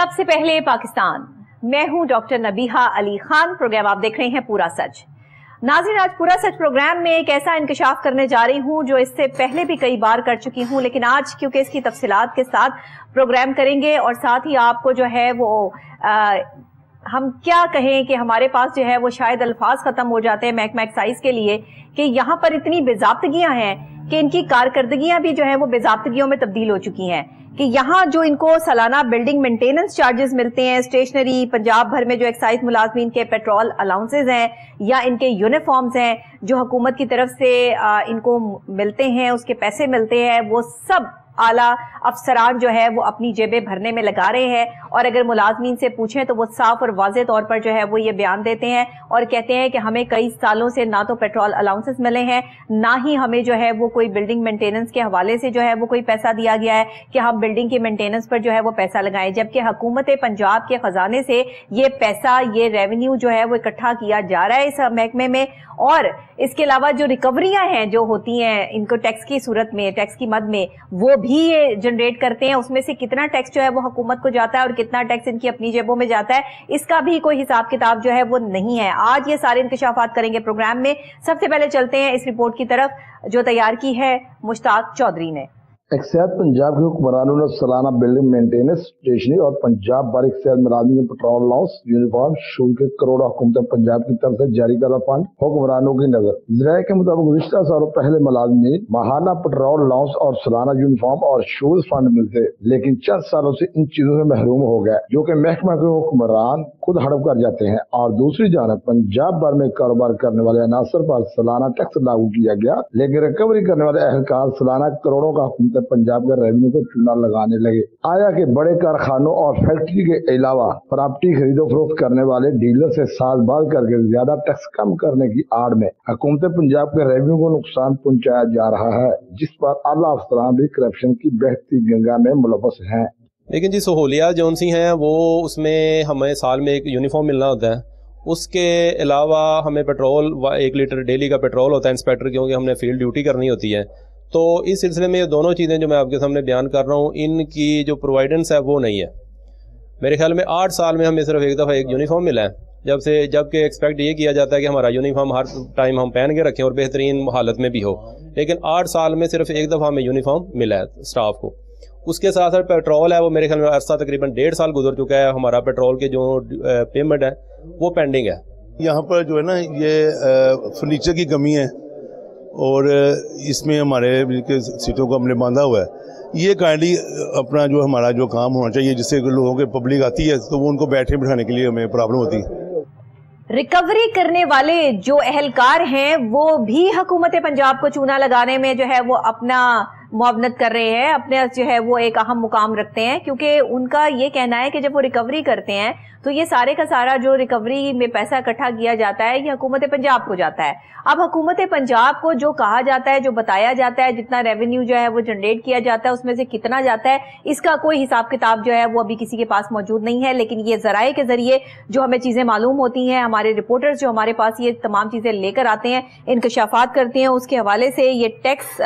सबसे पहले पाकिस्तान, मैं हूं डॉक्टर नबीहा अली खान। प्रोग्राम आप देख रहे हैं पूरा सच। नाज़रीन, आज पूरा सच प्रोग्राम में एक ऐसा इंकशाफ करने जा रही हूं जो इससे पहले भी कई बार कर चुकी हूं, लेकिन आज क्योंकि इसकी तफसीलात के साथ प्रोग्राम करेंगे और साथ ही आपको जो है वो हम क्या कहें कि हमारे पास जो है वो शायद अल्फाज खत्म हो जाते हैं महकमा एक्साइज के लिए कि यहाँ पर इतनी बेजाब्तगियां हैं कि इनकी कारकर्दगियां भी जो है वो बेजाब्तगियों में तब्दील हो चुकी हैं कि यहाँ जो इनको सालाना बिल्डिंग मेंटेनेंस चार्जेस मिलते हैं, स्टेशनरी, पंजाब भर में जो एक्साइज मुलाजमीन के पेट्रोल अलाउंसेज हैं या इनके यूनिफॉर्म्स हैं जो हुकूमत की तरफ से इनको मिलते हैं, उसके पैसे मिलते हैं, वो सब आला अफसरान जो है वो अपनी जेबें भरने में लगा रहे हैं। और अगर मुलाजमीन से पूछें तो वो साफ और वाज़े तौर पर जो है वो ये बयान देते हैं और कहते हैं कि हमें कई सालों से ना तो पेट्रोल अलाउंसेस मिले हैं, ना ही हमें जो है वो कोई बिल्डिंग मेंटेनेंस के हवाले से जो है वो कोई पैसा दिया गया है कि हम बिल्डिंग की मेंटेनेंस पर जो है वो पैसा लगाएं, जबकि हुकूमत पंजाब के खजाने से ये पैसा, ये रेवेन्यू जो है वो इकट्ठा किया जा रहा है इस महकमे में। और इसके अलावा जो रिकवरियां हैं जो होती हैं इनको टैक्स की सूरत में, टैक्स की मद में, वो भी ये जनरेट करते हैं। उसमें से कितना टैक्स जो है वो हुकूमत को जाता है और कितना टैक्स इनकी अपनी जेबों में जाता है, इसका भी कोई हिसाब किताब जो है वो नहीं है। आज ये सारे इंकशाफात करेंगे प्रोग्राम में। सबसे पहले चलते हैं इस रिपोर्ट की तरफ जो तैयार की है मुश्ताक चौधरी ने। एक्साइज पंजाब के हुक्मरानों ने सालाना बिल्डिंग मेंटेनेंस, स्टेशनरी और पंजाब भर एक्साइज मुलाजमीन के पेट्रोल अलाउंस, यूनिफॉर्म, शूज के करोड़ा हुकूमत पंजाब की तरफ से जारी करा फंड हुक्मरानों की नजर। ज़राए के मुताबिक गुज़श्ता सालों पहले मुलाजमीन माहाना पेट्रोल अलाउंस और सालाना यूनिफॉर्म और शूज फंड मिलते, लेकिन चंद सालों से इन चीजों से महरूम हो गए जो की महकमा के हुक्मरान खुद हड़प कर जाते हैं। और दूसरी जानब पंजाब भर में कारोबार करने वाले अनासर पर सालाना टैक्स लागू किया गया, लेकिन रिकवरी करने वाले अहलकार सालाना करोड़ों का पंजाब के रेवेन्यू को चूना लगाने लगे। आया के बड़े कारखानों और फैक्ट्री के अलावा प्रॉपर्टी खरीदो फरोख्त करने वाले डीलर से साजबाज करके ज्यादा टैक्स कम करने की आड़ में हुकूमत पंजाब के रेवेन्यू को नुकसान पहुंचाया जा रहा है, जिस पर आला अफसरान भी करप्शन की बहती गंगा में मुलवस हैं। लेकिन जी सहूलियात जो सी हैं वो उसमें हमें साल में एक यूनिफॉर्म मिलना होता है, उसके अलावा हमें पेट्रोल 1 लीटर डेली का पेट्रोल होता है इंस्पेक्टर, क्योंकि हमने फील्ड ड्यूटी करनी होती है। तो इस सिलसिले में ये दोनों चीज़ें जो मैं आपके सामने बयान कर रहा हूँ, इनकी जो प्रोवाइडेंस है वो नहीं है। मेरे ख्याल में 8 साल में हमें सिर्फ एक दफ़ा एक यूनिफॉर्म मिला है, जबकि एक्सपेक्ट ये किया जाता है कि हमारा यूनिफॉर्म हर टाइम हम पहन के रखें और बेहतरीन हालत में भी हो, लेकिन 8 साल में सिर्फ एक दफ़ा हमें यूनिफॉर्म मिला है स्टाफ को। उसके साथ साथ पेट्रोल है वो मेरे ख्याल में अर्सा तकरीबन 1.5 साल गुजर चुका है, हमारा पेट्रोल के जो पेमेंट है वो पेंडिंग है। यहाँ पर जो है ना ये फर्नीचर की कमी है और इसमें हमारे सीटों को हमने बांधा हुआ है। ये काइंडली अपना जो हमारा जो काम होना चाहिए जिससे लोगों के पब्लिक आती है तो वो उनको बैठने बिठाने के लिए हमें प्रॉब्लम होती है। रिकवरी करने वाले जो अहलकार हैं वो भी हुकूमत पंजाब को चूना लगाने में जो है वो अपना मुआवनत कर रहे हैं, अपने जो है वो एक अहम मुकाम रखते हैं, क्योंकि उनका ये कहना है कि जब वो रिकवरी करते हैं तो ये सारे का सारा जो रिकवरी में पैसा इकट्ठा किया जाता है ये हुकूमत पंजाब को जाता है। अब हुकूमत पंजाब को जो कहा जाता है, जो बताया जाता है, जितना रेवेन्यू जो है वो जनरेट किया जाता है उसमें से कितना जाता है, इसका कोई हिसाब किताब जो है वो अभी किसी के पास मौजूद नहीं है। लेकिन ये जराए के जरिए जो हमें चीज़ें मालूम होती हैं, हमारे रिपोर्टर्स जो हमारे पास ये तमाम चीज़ें लेकर आते हैं, इंकशाफात करते हैं, उसके हवाले से ये टैक्स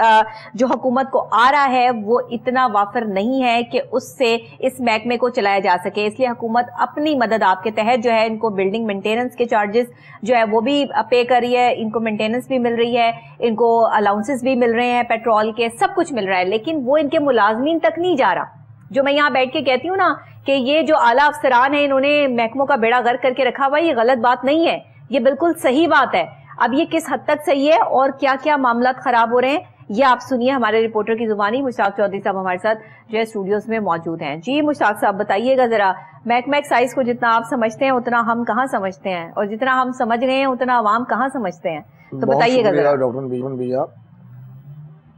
जो हुकूमत को आ रहा है वो इतना वाफर नहीं है कि उससे इस महकमे को चलाया जा सके। इसलिए हुकूमत अपनी मदद आपके तहत जो है इनको बिल्डिंग मेंटेनेंस के चार्जेस जो है वो भी पे कर रही है, इनको मेंटेनेंस भी मिल रही है, इनको अलाउंसेस भी मिल रहे हैं, पेट्रोल के सब कुछ मिल रहा है, लेकिन वो इनके मुलाजमीन तक नहीं जा रहा। जो मैं यहाँ बैठ के कहती हूँ ना कि ये जो आला अफसरान है इन्होंने महकमों का बेड़ा गर्क करके रखा हुआ है, ये गलत बात नहीं है, ये बिल्कुल सही बात है। अब ये किस हद तक सही है और क्या क्या मामला खराब हो रहे हैं ये आप सुनिए हमारे रिपोर्टर की जुबानी। मुश्ताक चौधरी साहब हमारे साथ जो है स्टूडियोज में मौजूद हैं। जी मुश्ताक साहब, बताइएगा जरा महकमा एक्साइज को जितना आप समझते हैं उतना हम कहाँ समझते हैं और जितना हम समझ गए हैं उतना आवाम कहाँ समझते हैं, तो बताइएगा जरा। डॉक्टर भैया,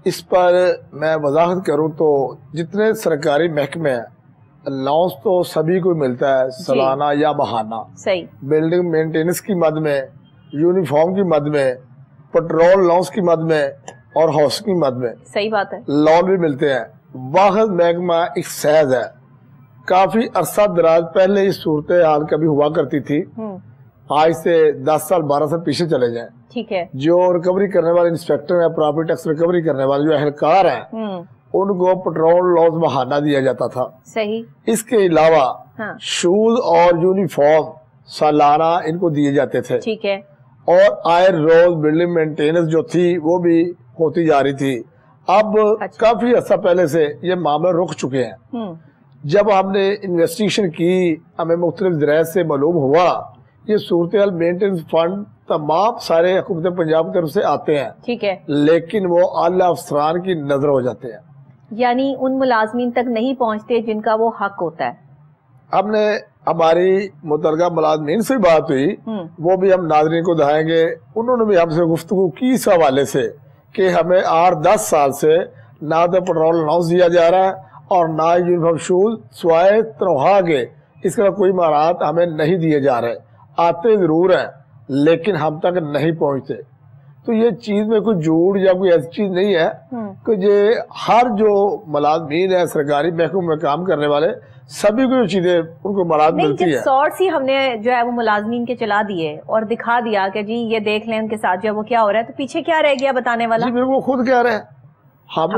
इस पर मैं वजाहत करूँ तो जितने सरकारी महकमे हैं अलाउंस तो सभी को मिलता है सालाना या बहाना, सही बिल्डिंग मेंटेनेंस की मद में, यूनिफॉर्म की मद में, पेट्रोल अलाउंस की मद में और हाउस की मद में, सही बात है, लोन भी मिलते हैं। वाहद महकमा एक सहज है, काफी अरसा दराज पहले इस सूरत हाल कभी हुआ करती थी, आज से 10 साल 12 साल पीछे चले जाएं, ठीक है, जो रिकवरी करने वाले इंस्पेक्टर है, प्रॉपर्टी टैक्स रिकवरी करने वाले जो अहलकार हैं उनको पेट्रोल लॉस बहाना दिया जाता था। सही। इसके अलावा हाँ। शूज और यूनिफॉर्म सालाना इनको दिए जाते थे, ठीक है। और आए रोज बिल्डिंग मेंटेनेंस जो थी वो भी होती जा रही थी। अब अच्छा। काफी अर्सा पहले से ये मामले रुक चुके हैं। जब हमने इन्वेस्टिगेशन की हमें मुख्तलिफ ज़राए से मालूम हुआ ये सूरत मेंटेनेंस फंड तमाम सारे हुकूमत पंजाब की तरफ से आते हैं, ठीक है, लेकिन वो आला अफसरान की नजर हो जाते हैं, यानी उन मुलाजमीन तक नहीं पहुँचते जिनका वो हक होता है। हमने हमारी मुतलका मुलाजमीन से बात हुई, वो भी हम नाजरीन को दिखाएंगे। उन्होंने भी हमसे गुफ्तगू की इस हवाले से कि हमें 8-10 साल से ना तो पेट्रोल अनाउंस दिया जा रहा है और ना यूनिफॉर्म शूज स्वाय त्योहार के, इसका कोई मारात हमें नहीं दिए जा रहे। आते ज़रूर हैं लेकिन हम तक नहीं पहुँचते। तो ये चीज़ में कोई जोड़ या कोई ऐसी चीज़ नहीं है कि ये हर जो मुलाजमीन है सरकारी महकमे में काम करने वाले सभी को चीज़ें उनको मराद मिलती है। सोर्स ही हमने जो है वो मुलाजमीन के चला दिए और दिखा दिया कि जी ये देख लें उनके साथ जो है वो क्या हो रहा है, तो पीछे क्या रह गया बताने वाला? जी बिल्कुल खुद कह रहे हैं, हमें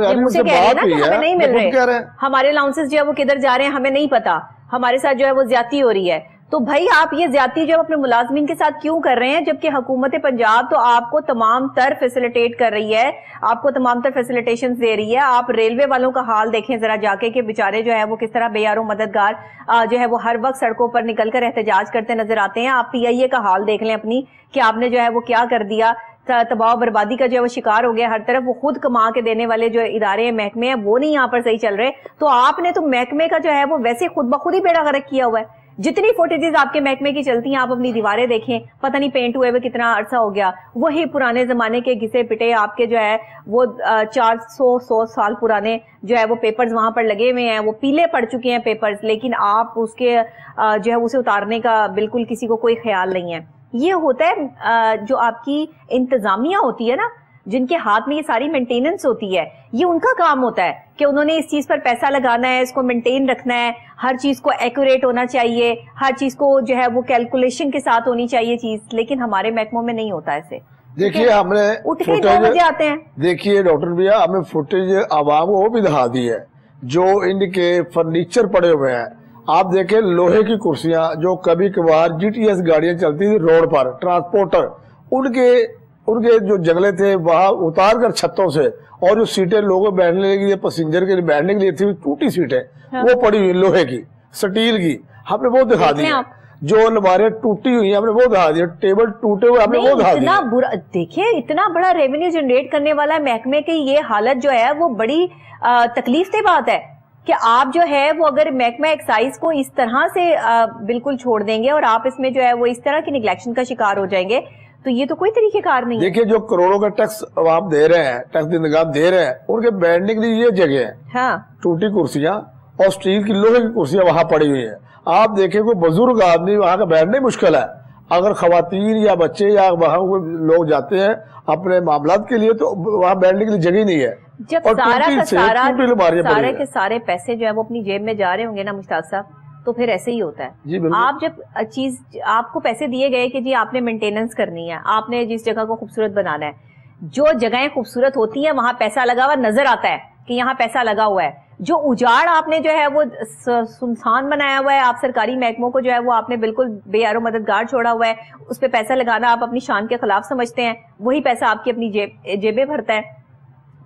नहीं मिल रहे, हमारे अलाउंसेस जो है वो किधर जा रहे हैं हमें नहीं पता, हमारे साथ जो है वो ज्यादती हो रही है। तो भाई आप ये ज्यादती जो अपने मुलाजमीन के साथ क्यों कर रहे हैं, जबकि हुकूमत पंजाब तो आपको तमाम तर फैसिलिटेट कर रही है, आपको तमाम तर फैसिलिटेशन दे रही है। आप रेलवे वालों का हाल देखें जरा जाके कि बेचारे जो है वो किस तरह बेयारो मददगार जो है वो हर वक्त सड़कों पर निकलकर एहतजाज करते नजर आते हैं। आप PIA का हाल देख लें अपनी कि आपने जो है वो क्या कर दिया, तबाह बर्बादी का जो है वो शिकार हो गया हर तरफ। वो खुद कमा के देने वाले जो इदारे हैं महकमे हैं वो नहीं यहाँ पर सही चल रहे, तो आपने तो महकमे का जो है वो वैसे खुद बखुद ही बेड़ा गर्क किया हुआ है। जितनी फुटेजेस आपके महकमे की चलती हैं आप अपनी दीवारें देखें, पता नहीं पेंट हुए हुए कितना अरसा हो गया, वही पुराने जमाने के घिसे पिटे आपके जो है वो 400-100 साल पुराने जो है वो पेपर्स वहां पर लगे हुए हैं, वो पीले पड़ चुके हैं पेपर्स, लेकिन आप उसके जो है उसे उतारने का बिल्कुल किसी को कोई ख्याल नहीं है। ये होता है जो आपकी इंतजामिया होती है ना, जिनके हाथ में ये सारी मेंटेनेंस होती है, ये उनका काम होता है कि उन्होंने इस चीज पर पैसा लगाना है, इसको मेंटेन रखना है, हर चीज को एक्यूरेट होना चाहिए, हर चीज को जो है वो कैलकुलेशन के साथ होनी चाहिए चीज, लेकिन हमारे महकमों में नहीं होता ऐसे। देखिए हमने उठे मजे आते हैं। देखिए डॉक्टर भैया हमने फुटेज आवाम को वो भी दिखा दी है जो इनके फर्नीचर पड़े हुए हैं। आप देखें लोहे की कुर्सियां जो कभी कभार GTS गाड़ियां चलती थी रोड पर ट्रांसपोर्टर, उनके जो जंगले थे वहां उतार कर छतों से, और जो सीटें लोगों बैठने के लिए पैसेंजर के लिए बैठने के लिए थी टूटी सीटें, हाँ। वो पड़ी हुई लोहे की स्टील की हमने वो दिखा दी, जो अलमारियां टूटी हुई हमने वो दिखा दी, टेबल टूटे हुए हमने वो दिखा दी। इतना बुरा देखिए, इतना बड़ा रेवेन्यू जनरेट करने वाला महकमे की ये हालत जो है वो बड़ी तकलीफ की बात है कि आप जो है वो अगर महकमा एक्साइज को इस तरह से बिल्कुल छोड़ देंगे और आप इसमें जो है वो इस तरह की निगलेक्शन का शिकार हो जाएंगे तो ये तो कोई तरीकेकार नहीं है। देखिए जो करोड़ों का टैक्स आप दे रहे हैं, टैक्स इंतजाम दे रहे हैं, उनके बैठने के लिए ये जगह है, हाँ। टूटी कुर्सियां और स्टील की लोहे की कुर्सियां वहां पड़ी हुई है। आप देखे कोई बुजुर्ग आदमी वहाँ का बैठना मुश्किल है, अगर खवातीन या बच्चे या वहाँ लोग जाते हैं अपने मामलात के लिए तो वहाँ बैठने के लिए जगह नहीं है। जब सारा के सारे पैसे जो है वो अपनी जेब में जा रहे होंगे ना मुश्ताक साहब, तो फिर ऐसे ही होता है। आप जब चीज आपको पैसे दिए गए कि जी आपने मेंटेनेंस करनी है, आपने जिस जगह को खूबसूरत बनाना है, जो जगहें खूबसूरत होती हैं वहाँ पैसा लगा हुआ नजर आता है कि यहाँ पैसा लगा हुआ है, जो उजाड़ आपने जो है वो सुनसान बनाया हुआ है, आप सरकारी महकमों को जो है वो आपने बिल्कुल बेयारो मददगार छोड़ा हुआ है, उस पर पैसा लगाना आप अपनी शान के खिलाफ समझते हैं, वही पैसा आपकी अपनी जेबें भरता है।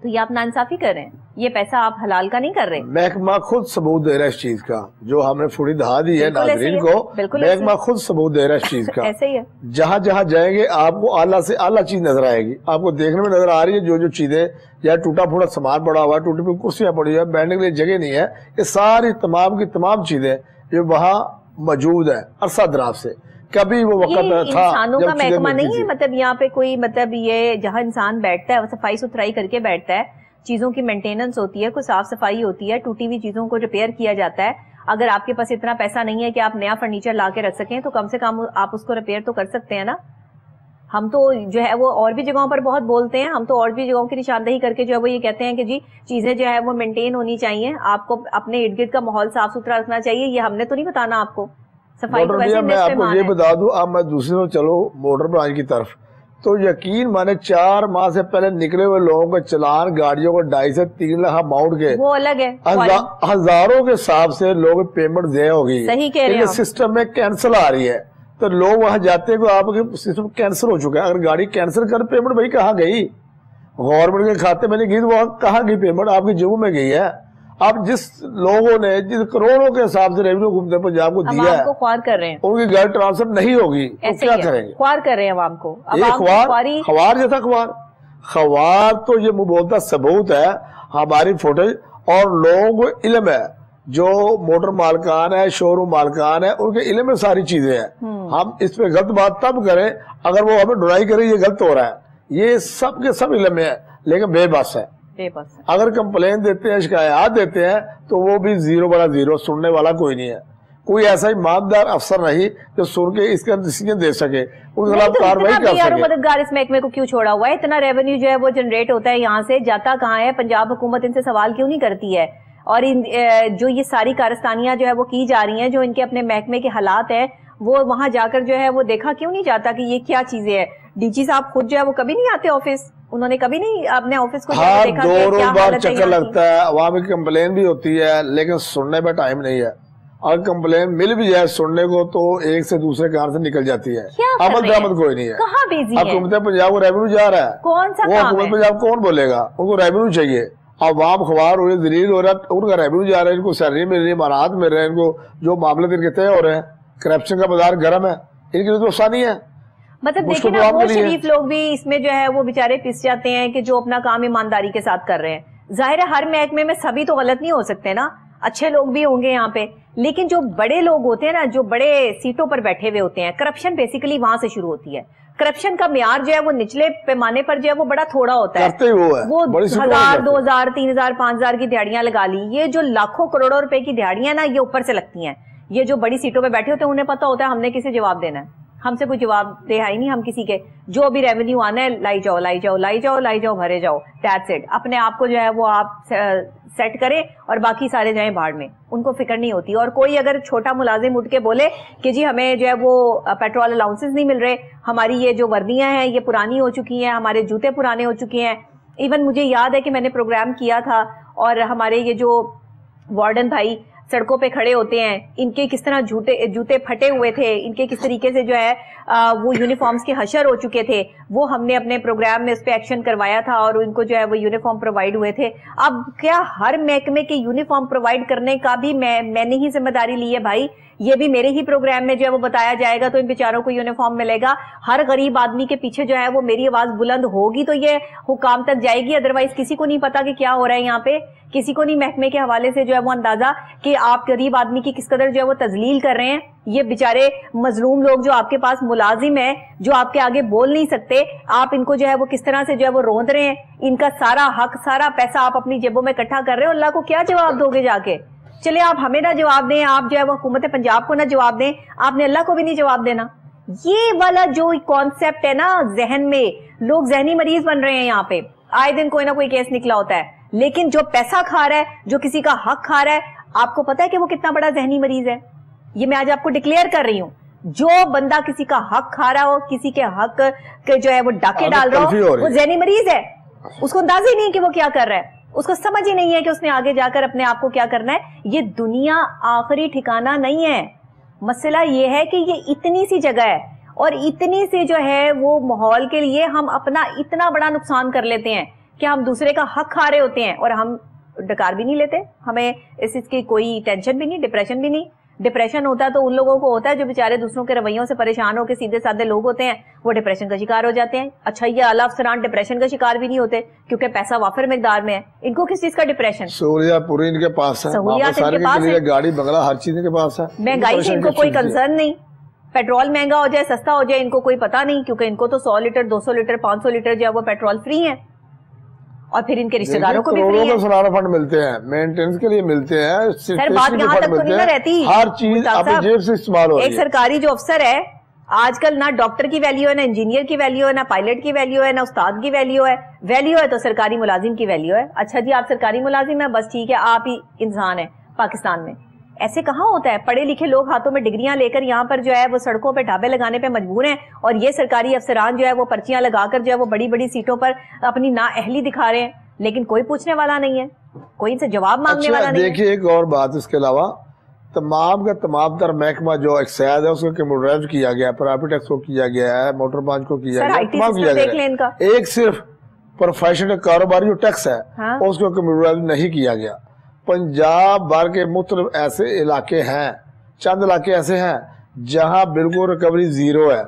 तो ये आप नाइंसाफी कर रहे हैं, ये पैसा आप हलाल का नहीं कर रहे। महकमा खुद सबूत दे रहा है इस चीज का, जो हमने फुड़ी दहा दी है नाजरीन को, महकमा खुद सबूत दे रहा है इस चीज का। ऐसे ही है, जहाँ जहाँ जाएंगे आपको आला से आला चीज नजर आएगी, आपको देखने में नजर आ रही है जो जो चीजें या टूटा फूटा सामान पड़ा हुआ है, टूटी फूटी कुर्सियाँ पड़ी हुई है, बैठने के लिए जगह नहीं है, ये सारी तमाम की तमाम चीजें जो वहाँ मौजूद है अरसा दराज से। कभी वो वक्त था इंसानों का महकमा नहीं है, मतलब यहाँ पे कोई मतलब ये जहाँ इंसान बैठता है वो सफाई सुथराई करके बैठता है, चीजों की मेंटेनेंस होती है, कुछ साफ सफाई होती है, टूटी हुई चीजों को रिपेयर किया जाता है। अगर आपके पास इतना पैसा नहीं है कि आप नया फर्नीचर ला के रख सकें तो कम से कम आप उसको रिपेयर तो कर सकते हैं ना। हम तो जो है वो और भी जगहों पर बहुत बोलते हैं, हम तो और भी जगहों की निशानदेही करके जो है वो ये कहते हैं कि जी चीजें जो है वो मेंटेन होनी चाहिए, आपको अपने इर्द गिर्द का माहौल साफ सुथरा रखना चाहिए, ये हमने तो नहीं बताना आपको। मैं आपको ये बता दूं, अब मैं दूसरे चलो मोटर ब्रांच की तरफ, तो यकीन माने 4 माह से पहले निकले हुए लोगों के चलान गाड़ियों को 2.5 से 3 लाख अमाउंट के वो अलग है, हजारों के हिसाब से लोग पेमेंट दे होगी। सही कह रहे हो। सिस्टम में कैंसिल आ रही है तो लोग वहाँ जाते हैं आपके सिस्टम कैंसिल हो चुका है। अगर गाड़ी कैंसिल कर पेमेंट भाई कहाँ गई? गवर्नमेंट के खाते में नहीं गई, वहाँ कहाँ गई पेमेंट? आपकी जेबों में गई है। आप जिस लोगों ने जिस करोड़ों के हिसाब से रेवेन्यू घूमते पंजाब को दिया है, ख्वार कर रहे हैं, उनकी गाड़ी ट्रांसफर नहीं होगी तो क्या करेंगे? ख्वार कर रहे हैं आवाम को, ये ख्वार जैसा ख्वार तो ये मुबोदा सबूत है हमारी फुटेज। और लोगों को इलम है, जो मोटर मालकान है, शोरूम मालकान है, उनके इलम में सारी चीजें हैं। हम इस पे गलत बात तब करें अगर वो हमें डराई करे ये गलत हो रहा है, ये सब के सब इलम में है, लेकिन बेबस है। अगर कंप्लेन देते हैं, शिकायत देते हैं तो वो भी 0/0, सुनने वाला कोई नहीं है। कोई ऐसा ईमानदार अफसर नहीं जो सुन के इसका डिसीजन दे सके, उनके खिलाफ कार्रवाई कर सके। मददगार इस महकमे को क्यों छोड़ा हुआ है? इतना रेवेन्यू जो है वो जनरेट होता है यहाँ से, जाता कहाँ है? पंजाब हुकूमत इनसे सवाल क्यों नहीं करती है? और जो ये सारी कारस्तानियाँ जो है वो की जा रही है, जो इनके अपने महकमे के हालात है, वो वहाँ जाकर जो है वो देखा क्यों नहीं जाता कि ये क्या चीजें है? डीजी साहब खुद जो है वो कभी नहीं आते ऑफिस, उन्होंने कभी नहीं अपने ऑफिस को देखा। दो रोज बाद चक्कर लगता है, वहाँ भी कंप्लेन भी होती है लेकिन सुनने में टाइम नहीं है। अगर कंप्लेन मिल भी जाए सुनने को तो एक से दूसरे कारण से निकल जाती है, आमद दरामद कोई नहीं है। कहाँ बिजी है? हुकूमत पंजाब को रेवेन्यू जा रहा है, कौन सा हुकूमत पंजाब कौन बोलेगा? उनको रेवेन्यू चाहिए। अवाम ख्वार हो रही, दलील हो रहा है, उनका रेवेन्यू जा रहा है, इनको सैलरी मिल रही है, मानद मिल रहे हैं, इनको जो मामले इनके तय हो रहे हैं, करप्शन का बाजार गर्म है, इनके लिए तो आसानी है। मतलब देखिए ना, वो शरीफ लोग भी इसमें जो है वो बेचारे पिस जाते हैं कि जो अपना काम ईमानदारी के साथ कर रहे हैं। जाहिर है हर महकमे में सभी तो गलत नहीं हो सकते ना, अच्छे लोग भी होंगे यहाँ पे, लेकिन जो बड़े लोग होते हैं ना, जो बड़े सीटों पर बैठे हुए होते हैं, करप्शन बेसिकली वहाँ से शुरू होती है। करप्शन का मियार जो है वो निचले पैमाने पर जो है वो बड़ा थोड़ा होता है, वो 1000, 2000, 3000, 5000 की दिहाड़ियां लगा ली। ये जो लाखों करोड़ों रुपए की दिहाड़ियां ना, ये ऊपर से लगती है। ये जो बड़ी सीटों पर बैठे होते हैं उन्हें पता होता है हमने किसे जवाब देना है, हमसे कोई जवाब दे है ही नहीं, हम किसी के जो भी रेवेन्यू आना है लाई जाओ लाई जाओ लाई जाओ लाई जाओ, भरे जाओ, दैट्स इट। अपने आप को जो है वो आप सेट करें और बाकी सारे जाएं बाढ़ में, उनको फिक्र नहीं होती। और कोई अगर छोटा मुलाजिम उठ के बोले कि जी हमें जो है वो पेट्रोल अलाउंसेस नहीं मिल रहे, हमारी ये जो वर्दियां हैं ये पुरानी हो चुकी हैं, हमारे जूते पुराने हो चुके हैं। इवन मुझे याद है कि मैंने प्रोग्राम किया था और हमारे ये जो वार्डन भाई सड़कों पे खड़े होते हैं, इनके किस तरह जूते फटे हुए थे, इनके किस तरीके से जो है वो यूनिफॉर्म्स के हशर हो चुके थे, वो हमने अपने प्रोग्राम में उस पर एक्शन करवाया था और इनको जो है वो यूनिफॉर्म प्रोवाइड हुए थे। अब क्या हर महकमे के यूनिफॉर्म प्रोवाइड करने का भी मैंने ही जिम्मेदारी ली है भाई? ये भी मेरे ही प्रोग्राम में जो है वो बताया जाएगा तो इन बेचारों को यूनिफॉर्म मिलेगा। हर गरीब आदमी के पीछे जो है वो मेरी आवाज बुलंद होगी तो ये हुकाम तक जाएगी, अदरवाइज किसी को नहीं पता कि क्या हो रहा है यहाँ पे, किसी को नहीं महकमे के हवाले से जो है वो अंदाजा कि आप गरीब आदमी की किस कदर जो है वो तजलील कर रहे हैं। ये बेचारे मजलूम लोग जो आपके पास मुलाजिम है, जो आपके आगे बोल नहीं सकते, आप इनको जो है वो किस तरह से जो है वो रोंद रहे हैं। इनका सारा हक, सारा पैसा आप अपनी जेबों में इकट्ठा कर रहे हो, अल्लाह को क्या जवाब दोगे जाके? चले आप हमें ना जवाब दें, आप जो है वो हुकूमत पंजाब को ना जवाब दें, आपने अल्लाह को भी नहीं जवाब देना। ये वाला जो कॉन्सेप्ट है ना जहन में, लोग जहनी मरीज बन रहे हैं। यहाँ पे आए दिन कोई ना कोई केस निकला होता है, लेकिन जो पैसा खा रहा है, जो किसी का हक खा रहा है, आपको पता है कि वो कितना बड़ा जहनी मरीज है? ये मैं आज आपको डिक्लेयर कर रही हूँ। जो बंदा किसी का हक खा रहा हो, किसी के हक के जो है वो डाके डाल रहा हो, वो जहनी मरीज है। उसको अंदाजा ही नहीं कि वो क्या कर रहा है, उसको समझ ही नहीं है कि उसने आगे जाकर अपने आप को क्या करना है। ये दुनिया आखिरी ठिकाना नहीं है। मसला ये है कि ये इतनी सी जगह है और इतनी सी जो है वो माहौल के लिए हम अपना इतना बड़ा नुकसान कर लेते हैं कि हम दूसरे का हक खा रहे होते हैं और हम डकार भी नहीं लेते, हमें इस चीज की कोई टेंशन भी नहीं, डिप्रेशन भी नहीं। डिप्रेशन होता तो उन लोगों को होता है जो बेचारे दूसरों के रवैयों से परेशान होकर सीधे साधे लोग होते हैं, वो डिप्रेशन का शिकार हो जाते हैं। अच्छा, ये आला अफसरान डिप्रेशन का शिकार भी नहीं होते क्योंकि पैसा वाफर मिकदार में है, इनको किस चीज का डिप्रेशन? सहूलियत पूरी इनके पास है, सहूलियत इनके पास है, गाड़ी बंगला हर चीज इनके पास है, महंगाई से इनको कोई कंसर्न नहीं। पेट्रोल महंगा हो जाए, सस्ता हो जाए, इनको कोई पता नहीं क्योंकि इनको तो 100 लीटर, 200 लीटर, 500 लीटर जो है वो पेट्रोल फ्री है। और फिर इनके रिश्तेदारों को भी फंड मिलते हैं, मेंटेनेंस के लिए मिलते हैं। सर बात यहाँ तक तो नहीं ना रहती, हर चीज अपनी जेब से इस्तेमाल हो रही है। एक सरकारी जो अफसर है आजकल, ना डॉक्टर की वैल्यू है, ना इंजीनियर की वैल्यू है, ना पायलट की वैल्यू है, ना उस्ताद की वैल्यू है। वैल्यू है तो सरकारी मुलाजिम की वैल्यू है। अच्छा जी, आप सरकारी मुलाजिम है, बस ठीक है, आप ही इंसान है पाकिस्तान में। ऐसे कहाँ होता है? पढ़े लिखे लोग हाथों में डिग्रियां लेकर यहाँ पर जो है वो सड़कों पे ढाबे लगाने पे मजबूर हैं, और ये सरकारी अफसरान जो है वो पर्चियां लगाकर जो है वो बड़ी बड़ी सीटों पर अपनी नाअहली दिखा रहे हैं, लेकिन कोई पूछने वाला नहीं है, कोई इनसे जवाब मांगने वाला नहीं है। देखिए एक और बात, इसके अलावा तमाम का तमाम तर महकमा जो एक्साइज है उसको कम्यूटराइज किया गया है, प्रॉपर्टी टैक्स को किया गया है, मोटर बांच को किया गया है, एक सिर्फ प्रोफेशनल कारोबारी जो टैक्स है उसको कम्यूटराइज नहीं किया गया। पंजाब भर के मुख्तलिफ ऐसे इलाके हैं, चंद इलाके ऐसे हैं जहां बिल्कुल रिकवरी जीरो है।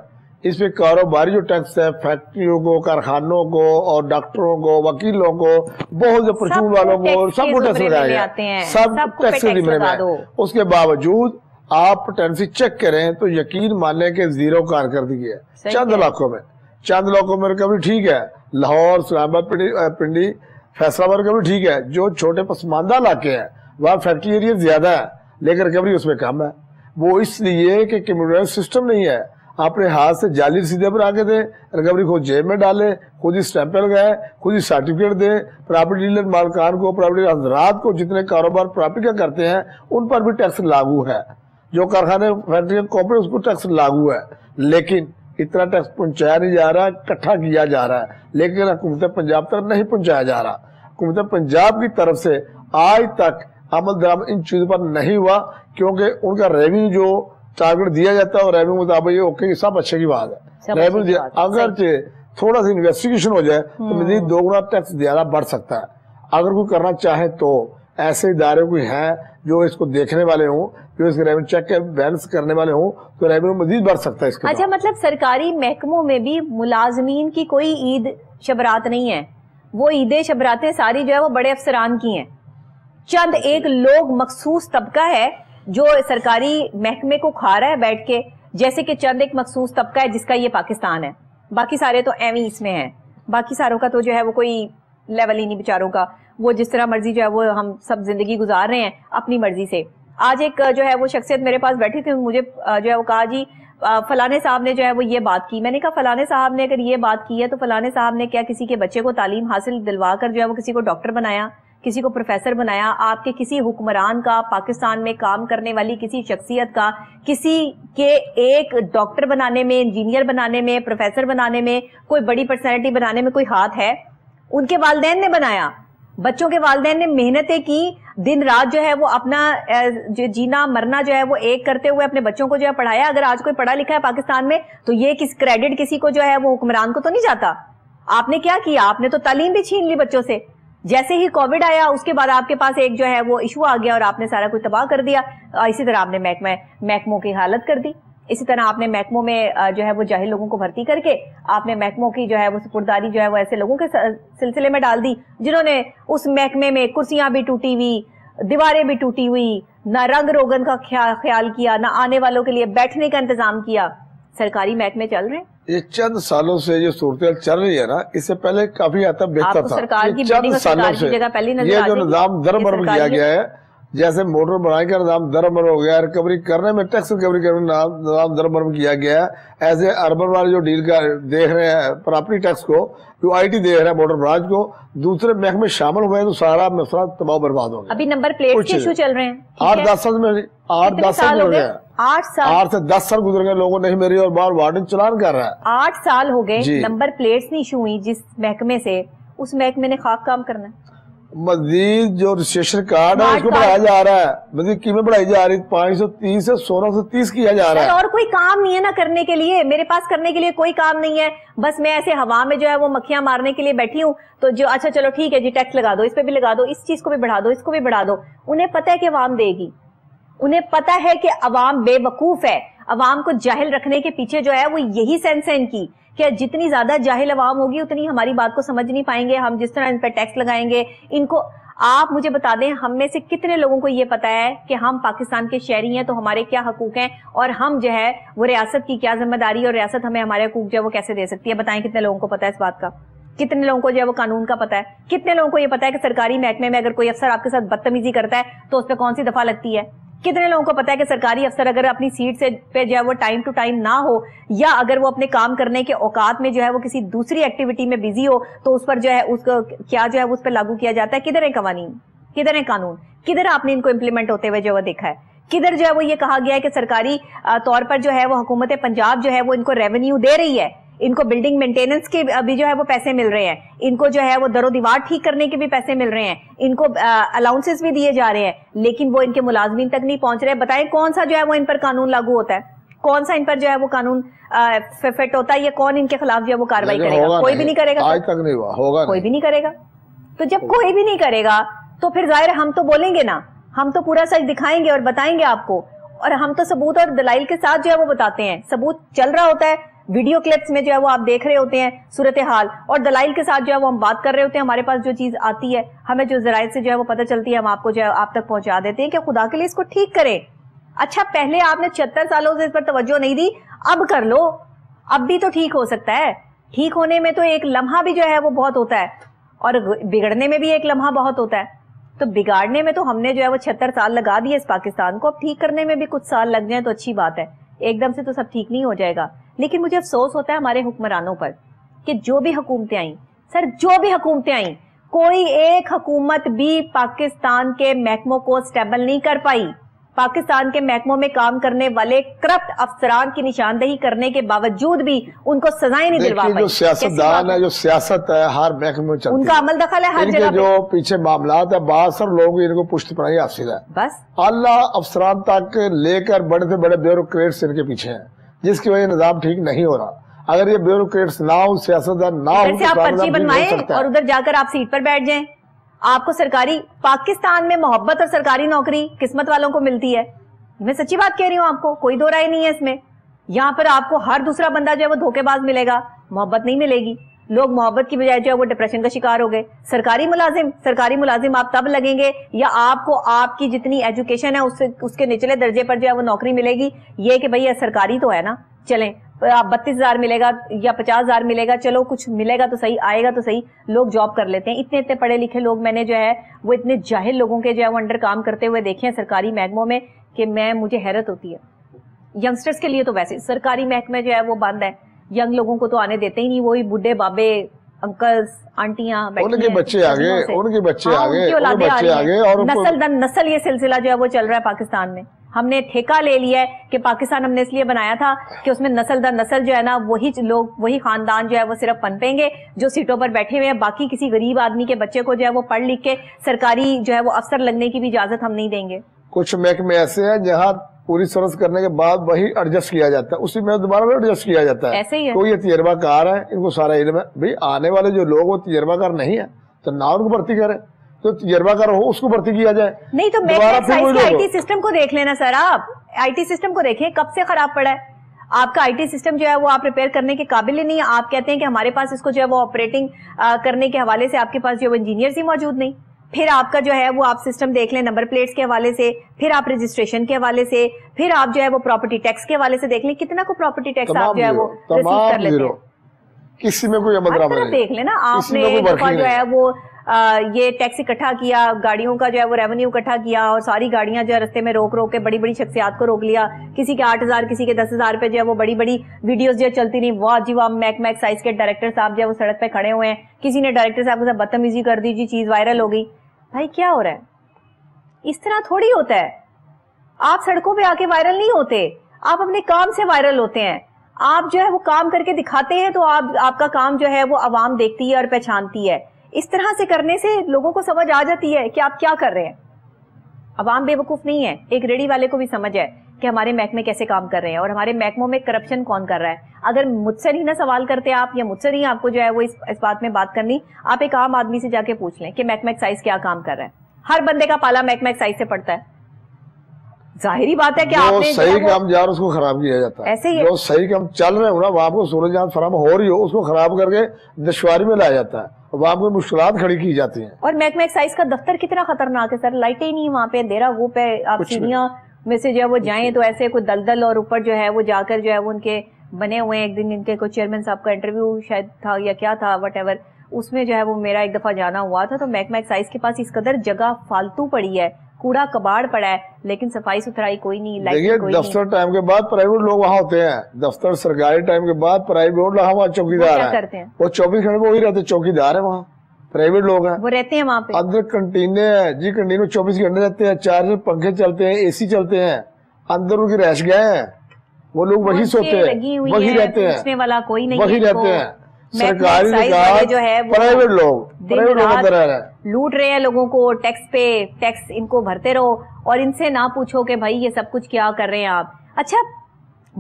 इसमें कारोबारी जो टैक्स है फैक्ट्रियों को, कारखानों को और डॉक्टरों को, वकीलों को, बहुत परचून वालों को, सबको टैक्स लगाया गया है, सब टैक्स जिम्मे में। उसके बावजूद आप टेंडेंसी चेक करें तो यकीन माने के जीरो कारकर्दगी है चंद इलाकों में। चंद इलाकों में रिकवरी ठीक है, लाहौर, इस्लामाबाद, पिंडी, फैसलाबाद रिकवरी ठीक है, जो छोटे पसमानदा इलाके हैं वहाँ फैक्ट्री एरिया ज्यादा है लेकिन रिकवरी उसमें कम है। वो इसलिए कि कम्युनिटी सिस्टम नहीं है, अपने हाथ से जाली रसीदे पर आके दे, रिकवरी खुद जेब में डाले, खुद ही स्टैंप लगाए, खुद ही सर्टिफिकेट दे, प्रॉपर्टी डीलर मालकान को, प्रॉपर्टी हजरात को, जितने कारोबार प्रॉपर्टी का करते हैं उन पर भी टैक्स लागू है, जो कारखाने फैक्ट्री कॉर्पोरेट उसको टैक्स लागू है, लेकिन इतना टैक्स पहुंचाया नहीं जा रहा, इकट्ठा किया जा रहा है, लेकिन हुकूमत पंजाब तक नहीं पहुंचाया जा रहा। हुकूमत पंजाब की तरफ से आज तक अमल दरामद इन चीज़ों पर नहीं हुआ, क्योंकि उनका रेवेन्यू जो टारगेट दिया जाता है और रेवेन्यू मुताबिक ओके सब अच्छे की बात है, रेवेन्यू अगर थोड़ा सा इन्वेस्टिगेशन हो जाए तो मजीद दोगुना टैक्स ज्यादा बढ़ सकता है। अगर कोई करना चाहे तो ऐसे इदारे कोई हैं जो इसको देखने वाले हों, जो इसके रेवेन्यू चेक बैलेंस करने वाले हों, तो रेवेन्यू मजीद बढ़ सकता है इसके। अच्छा, मतलब सरकारी महकमों में भी मुलाजमीन की कोई ईद शबरात नहीं है, वो ईदे शबरातें सारी जो है वो बड़े अफसरान की हैं। चंद एक लोग मखसूस तबका है जो सरकारी महकमे को खा रहा है बैठ के, जैसे कि चंद एक मखसूस तबका है जिसका ये पाकिस्तान है, बाकी सारे तो एवी इसमें है, बाकी सारों का तो जो है वो कोई लेवल ही नहीं बेचारों का, वो जिस तरह मर्जी जो है वो हम सब जिंदगी गुजार रहे हैं अपनी मर्जी से। आज एक जो है वो शख्सियत मेरे पास बैठी थी, मुझे जो है वो कहा जी फलाने साहब ने जो है वो ये बात की। मैंने कहा फलाने साहब ने अगर ये बात की है तो फलाने साहब ने क्या किसी के बच्चे को तालीम हासिल दिलवा कर जो है वो किसी को डॉक्टर बनाया, किसी को प्रोफेसर बनाया? आपके किसी हुक्मरान का, पाकिस्तान में काम करने वाली किसी शख्सियत का, किसी के एक डॉक्टर बनाने में, इंजीनियर बनाने में, प्रोफेसर बनाने में, कोई बड़ी पर्सनैलिटी बनाने में कोई हाथ है? उनके वालिदैन ने बनाया, बच्चों के वालिदैन ने मेहनतें की, दिन रात जो है वो अपना जो जीना मरना जो है वो एक करते हुए अपने बच्चों को जो है पढ़ाया। अगर आज कोई पढ़ा लिखा है पाकिस्तान में तो ये किस क्रेडिट किसी को जो है वो हुक्मरान को तो नहीं जाता। आपने क्या किया? आपने तो तालीम भी छीन ली बच्चों से। जैसे ही कोविड आया उसके बाद आपके पास एक जो है वो इशू आ गया और आपने सारा कुछ तबाह कर दिया। इसी तरह आपने महकमों की हालत कर दी, इसी तरह आपने महकमों में जो है वो जाहिल लोगों को भर्ती करके आपने महकमों की जो है वो सुपुर्दारी जो है वो ऐसे लोगों के सिलसिले में डाल दी जिन्होंने उस महकमे में कुर्सियां भी टूटी हुई, दीवारें भी टूटी हुई, ना रंग रोगन का ख्याल किया, ना आने वालों के लिए बैठने का इंतजाम किया। सरकारी महकमे चल रहे हैं, ये चंद सालों से जो सूरत चल रही है ना, इससे पहले काफी हद तक बेहतर था। सरकार की चंद सालों से ये जो निजाम दरबर किया गया है, जैसे मोटर बनाने का नाम दरमर हो गया, रिकवरी करने में टैक्स रिकवरी करने नाम दरमर किया गया है। ऐसे अर्बन वाले जो डील का देख रहे हैं प्रॉपर्टी टैक्स को, जो आईटी देख रहे हैं मोटर ब्रांच को, दूसरे महकमे शामिल हुए तो सारा मसला तबाह बर्बाद हो गया। अभी नंबर प्लेट के इशू चल रहे हैं 8-10 साल में, 8-10 साल हो गए, 8 साल 8 से 10 साल गुजर गए, लोगों ने मेरी और बार वार्डन चलान कर रहा है। 8 साल हो गए, नंबर प्लेट नहीं इशू हुई जिस महकमे से, उस महकमे ने खाक काम करना है। मजीद जो रजिस्ट्रेशन कार्ड है उसको बढ़ाया जा रहा है, मजीद कीमत बढ़ाई जा रही है, 530 से 1630 किया जा रहा है। और कोई काम नहीं है ना करने के लिए, मेरे पास करने के लिए कोई काम नहीं है, बस मैं ऐसे हवा में जो है वो मक्खियां मारने के लिए बैठी हूँ। तो जो अच्छा चलो ठीक है जी टैक्स लगा दो, इस पे भी लगा दो, इस चीज को भी बढ़ा दो, इसको भी बढ़ा दो। उन्हें पता है कि अवाम देगी, उन्हें पता है कि अवाम बेवकूफ है। अवाम को जाहिल रखने के पीछे जो है वो यही सेंस है इनकी, कि जितनी ज्यादा जाहिल अवाम होगी उतनी हमारी बात को समझ नहीं पाएंगे, हम जिस तरह इन पर टैक्स लगाएंगे इनको। आप मुझे बता दें हम में से कितने लोगों को ये पता है कि हम पाकिस्तान के शहरी हैं तो हमारे क्या हकूक हैं और हम जो है वो रियासत की क्या जिम्मेदारी और रियासत हमें हमारे हकूक जो है वो कैसे दे सकती है? बताएं कितने लोगों को पता है इस बात का, कितने लोगों को जो है वो कानून का पता है, कितने लोगों को ये पता है कि सरकारी महकमे में अगर कोई अफसर आपके साथ बदतमीजी करता है तो उस पर कौन सी दफा लगती है? कितने लोगों को पता है कि सरकारी अफसर अगर अपनी सीट से पे जो है वो टाइम टू टाइम ना हो या अगर वो अपने काम करने के औकात में जो है वो किसी दूसरी एक्टिविटी में बिजी हो तो उस पर जो है उसको क्या जो है उस पर लागू किया जाता है? किधर है कवानीन, किधर है कानून, किधर आपने इनको इम्प्लीमेंट होते हुए जो है देखा है? किधर जो है वो ये कहा गया है कि सरकारी तौर पर जो है वो हुकूमत पंजाब जो है वो इनको रेवेन्यू दे रही है, इनको बिल्डिंग मेंटेनेंस के भी जो है वो पैसे मिल रहे हैं, इनको जो है वो दरो दीवार ठीक करने के भी पैसे मिल रहे हैं, इनको अलाउंसेस भी दिए जा रहे हैं, लेकिन वो इनके मुलाजमीन तक नहीं पहुंच रहे। बताएं कौन सा जो है वो इन पर कानून लागू होता है, कौन सा इन पर जो है वो कानून फिट होता है, या कौन इनके खिलाफ जो है वो कार्रवाई करेगा? कोई भी नहीं करेगा, आज तक नहीं होगा, कोई भी नहीं करेगा। तो जब कोई भी नहीं करेगा तो फिर जाहिर हम तो बोलेंगे ना, हम तो पूरा सच दिखाएंगे और बताएंगे आपको, और हम तो सबूत और दलाइल के साथ जो है वो बताते हैं। सबूत चल रहा होता है, वीडियो क्लिप्स में जो है वो आप देख रहे होते हैं सूरत हाल, और दलाइल के साथ जो है वो हम बात कर रहे होते हैं। हमारे पास जो चीज आती है, हमें जो जरायत से जो है वो पता चलती है, हम आपको जो है आप तक पहुंचा देते हैं कि खुदा के लिए इसको ठीक करें। अच्छा, पहले आपने 76 सालों से इस पर तवज्जो नहीं दी, अब कर लो, अब भी तो ठीक हो सकता है। ठीक होने में तो एक लम्हा भी जो है वो बहुत होता है, और बिगड़ने में भी एक लम्हा बहुत होता है। तो बिगाड़ने में तो हमने जो है वो 76 साल लगा दिए इस पाकिस्तान को, अब ठीक करने में भी कुछ साल लग जाए तो अच्छी बात है, एकदम से तो सब ठीक नहीं हो जाएगा। लेकिन मुझे अफसोस होता है हमारे हुक्मरानों पर कि जो भी हुकूमतें आई, सर जो भी हुकूमतें आई, कोई एक हुकूमत भी पाकिस्तान के महकमों को स्टेबल नहीं कर पाई। पाकिस्तान के महकमों में काम करने वाले करप्ट अफसरान की निशानदेही करने के बावजूद भी उनको सजाएं नहीं दिलवा पाई। जो सियासतदान है, जो सियासत है, हर महकमे में चलती, उनका अमल दखल है हर जगह, जो पीछे मामलात है, बहुत सारे लोग इनको पुष्ट पनाही हासिल है। बस अल्लाह अफसरान तक लेकर बड़े से बड़े ब्यूरोक्रेट्स इनके पीछे है, जिसकी वजह निजाम ठीक नहीं हो रहा। अगर ये ब्यूरोक्रेट्स ना हो, सियासतदान ना हो, आप पर्ची बनवाए और उधर जाकर आप सीट पर बैठ जाए। आपको सरकारी पाकिस्तान में मोहब्बत और सरकारी नौकरी किस्मत वालों को मिलती है, मैं सच्ची बात कह रही हूँ, आपको कोई दो राय नहीं है इसमें। यहाँ पर आपको हर दूसरा बंदा जो है वो धोखेबाज मिलेगा, मोहब्बत नहीं मिलेगी। लोग मोहब्बत की बजाय जो है वो डिप्रेशन का शिकार हो गए। सरकारी मुलाजिम आप तब लगेंगे, या आपको आपकी जितनी एजुकेशन है उसके निचले दर्जे पर जो है वो नौकरी मिलेगी। ये कि भाई सरकारी तो है ना, चलें आप 32,000 मिलेगा या 50,000 मिलेगा, चलो कुछ मिलेगा तो सही, आएगा तो सही, लोग जॉब कर लेते हैं। इतने पढ़े लिखे लोग मैंने जो है वो इतने जाहिल लोगों के जो है वो अंडर काम करते हुए देखे हैं सरकारी महकमों में कि मुझे हैरत होती है। यंगस्टर्स के लिए तो वैसे सरकारी महकमे जो है वो बंद है, यंग लोगों को तो आने देते ही नहीं, वही बुढ़े बाबे अंकल्स आंटियां, उनके बच्चे आगे, उनके बच्चे आगे, उनकी औलादें आगे, और नस्ल दर नस्ल ये सिलसिला जो है वो चल रहा है पाकिस्तान में। हमने ठेका ले लिया है कि पाकिस्तान हमने इसलिए बनाया था कि उसमें नस्ल दर नस्ल जो है ना वही लोग, वही खानदान जो है वो सिर्फ पनपेंगे जो सीटों पर बैठे हुए हैं। बाकी किसी गरीब आदमी के बच्चे को जो है वो पढ़ लिख के सरकारी जो है वो अफसर लगने की भी इजाजत हम नहीं देंगे। कुछ महकमे ऐसे हैं जहाँ पूरी सर्विस करने के बाद वही एडजस्ट किया जाता है, उसी में दोबारा एडजस्ट किया जाता है। ऐसे ही है, तो ये तजर्बाकार है, इनको सारा इल्म है। भाई आने वाले जो लोग वो तजर्बाकार नहीं है तो ना उनको भर्ती करें, तो तजर्बाकार हो उसको भर्ती किया जाए। नहीं तो आईटी सिस्टम को देख लेना सर, आप आईटी सिस्टम को देखें कब से खराब पड़ा है। आपका आईटी सिस्टम जो है वो आप रिपेयर करने के काबिल ही नहीं है। आप कहते हैं कि हमारे पास इसको जो है वो ऑपरेटिंग करने के हवाले से आपके पास जो है इंजीनियर्स ही मौजूद नहीं। फिर आपका जो है वो आप सिस्टम देख लें नंबर प्लेट्स के हवाले से, फिर आप रजिस्ट्रेशन के हवाले से, फिर आप जो है वो प्रॉपर्टी टैक्स के हवाले से देख लें कितना को प्रॉपर्टी टैक्स आप जो है वो रिसीव कर लेते हैं। किसी में कोई अमल देख लेना, आपने जो है वो ये टैक्स इकट्ठा किया, गाड़ियों का जो है वो रेवेन्यू इकट्ठा किया, और सारी गाड़ियां जो है रस्ते में रोक के बड़ी बड़ी शख्सियात को रोक लिया। किसी के 8,000, किसी के 10,000 पे जो है वो बड़ी बड़ी वीडियोस जो चलती रही। वाह जी वाह, मैक साइज के डायरेक्टर साहब जो है वो सड़क पे खड़े हुए हैं, किसी ने डायरेक्टर साहब के साथ बदतमीजी कर दी जी, चीज वायरल हो गई। भाई क्या हो रहा है? इस तरह थोड़ी होता है, आप सड़कों पर आके वायरल नहीं होते, आप अपने काम से वायरल होते हैं। आप जो है वो काम करके दिखाते हैं तो आपका काम जो है वो आवाम देखती है और पहचानती है। इस तरह से करने से लोगों को समझ आ जाती है कि आप क्या कर रहे हैं। अवाम बेवकूफ नहीं है, एक रेडी वाले को भी समझ है कि हमारे महकमे कैसे काम कर रहे हैं और हमारे महकमों में करप्शन कौन कर रहा है। अगर मुझसे नहीं ना सवाल करते आप, या मुझसे नहीं आपको जो है वो इस बात में बात करनी, आप एक आम आदमी से जाके पूछ लें कि महकमा एक्साइज क्या काम कर रहा है। हर बंदे का पाला महकमा एक्साइज से पड़ता है, जाहिर बात है कि आपने सही काम जा रहा उसको खराब किया जाता है। ऐसे ही जो सही काम चल रहे हो ना, वहाँ आपको सूरजहान फराहम हो रही हो, उसको खराब करके दुश्वारी में लाया जाता है, वहाँ पे मुश्किलात खड़ी की जाती हैं। और महकमा एक्साइज का दफ्तर कितना खतरनाक है सर, लाइटें ही नहीं, वहाँ पे अंधेरा, वो पे आप सीढ़ियाँ में से जो है वो जाएं तो ऐसे कोई दलदल, और ऊपर जो है वो जाकर जो है वो उनके बने हुए हैं। एक दिन इनके कोई चेयरमैन साहब का इंटरव्यू शायद था या क्या था, वट उसमें जो है वो मेरा एक दफा जाना हुआ था, तो महकमा एक्साइज के पास इस कदर जगह फालतू पड़ी है, कूड़ा कबाड़ पड़ा है, लेकिन सफाई सुथराई कोई नहीं। देखिए दफ्तर टाइम के बाद प्राइवेट लोग वहाँ होते हैं, दफ्तर सरकारी टाइम के बाद प्राइवेट लोग वहाँ चौकीदार हैं, वो 24 घंटे वही रहते, चौकीदार है वहाँ। प्राइवेट लोग हैं, वो रहते हैं वहाँ पे। अंदर कंटीने हैं जी, कंटीनों 24 घंटे रहते हैं, 4 पंखे चलते हैं, एसी चलते हैं, अंदर उनकी रैश गए हैं, वो लोग वही सोते हैं, वही रहते हैं, वही रहते हैं। सरकारी निकाय जो है प्राइवेट लोग, प्राइवेट लोग लूट रहे हैं लोगों को, टैक्स पे टैक्स इनको भरते रहो और इनसे ना पूछो कि भाई ये सब कुछ क्या कर रहे हैं आप। अच्छा,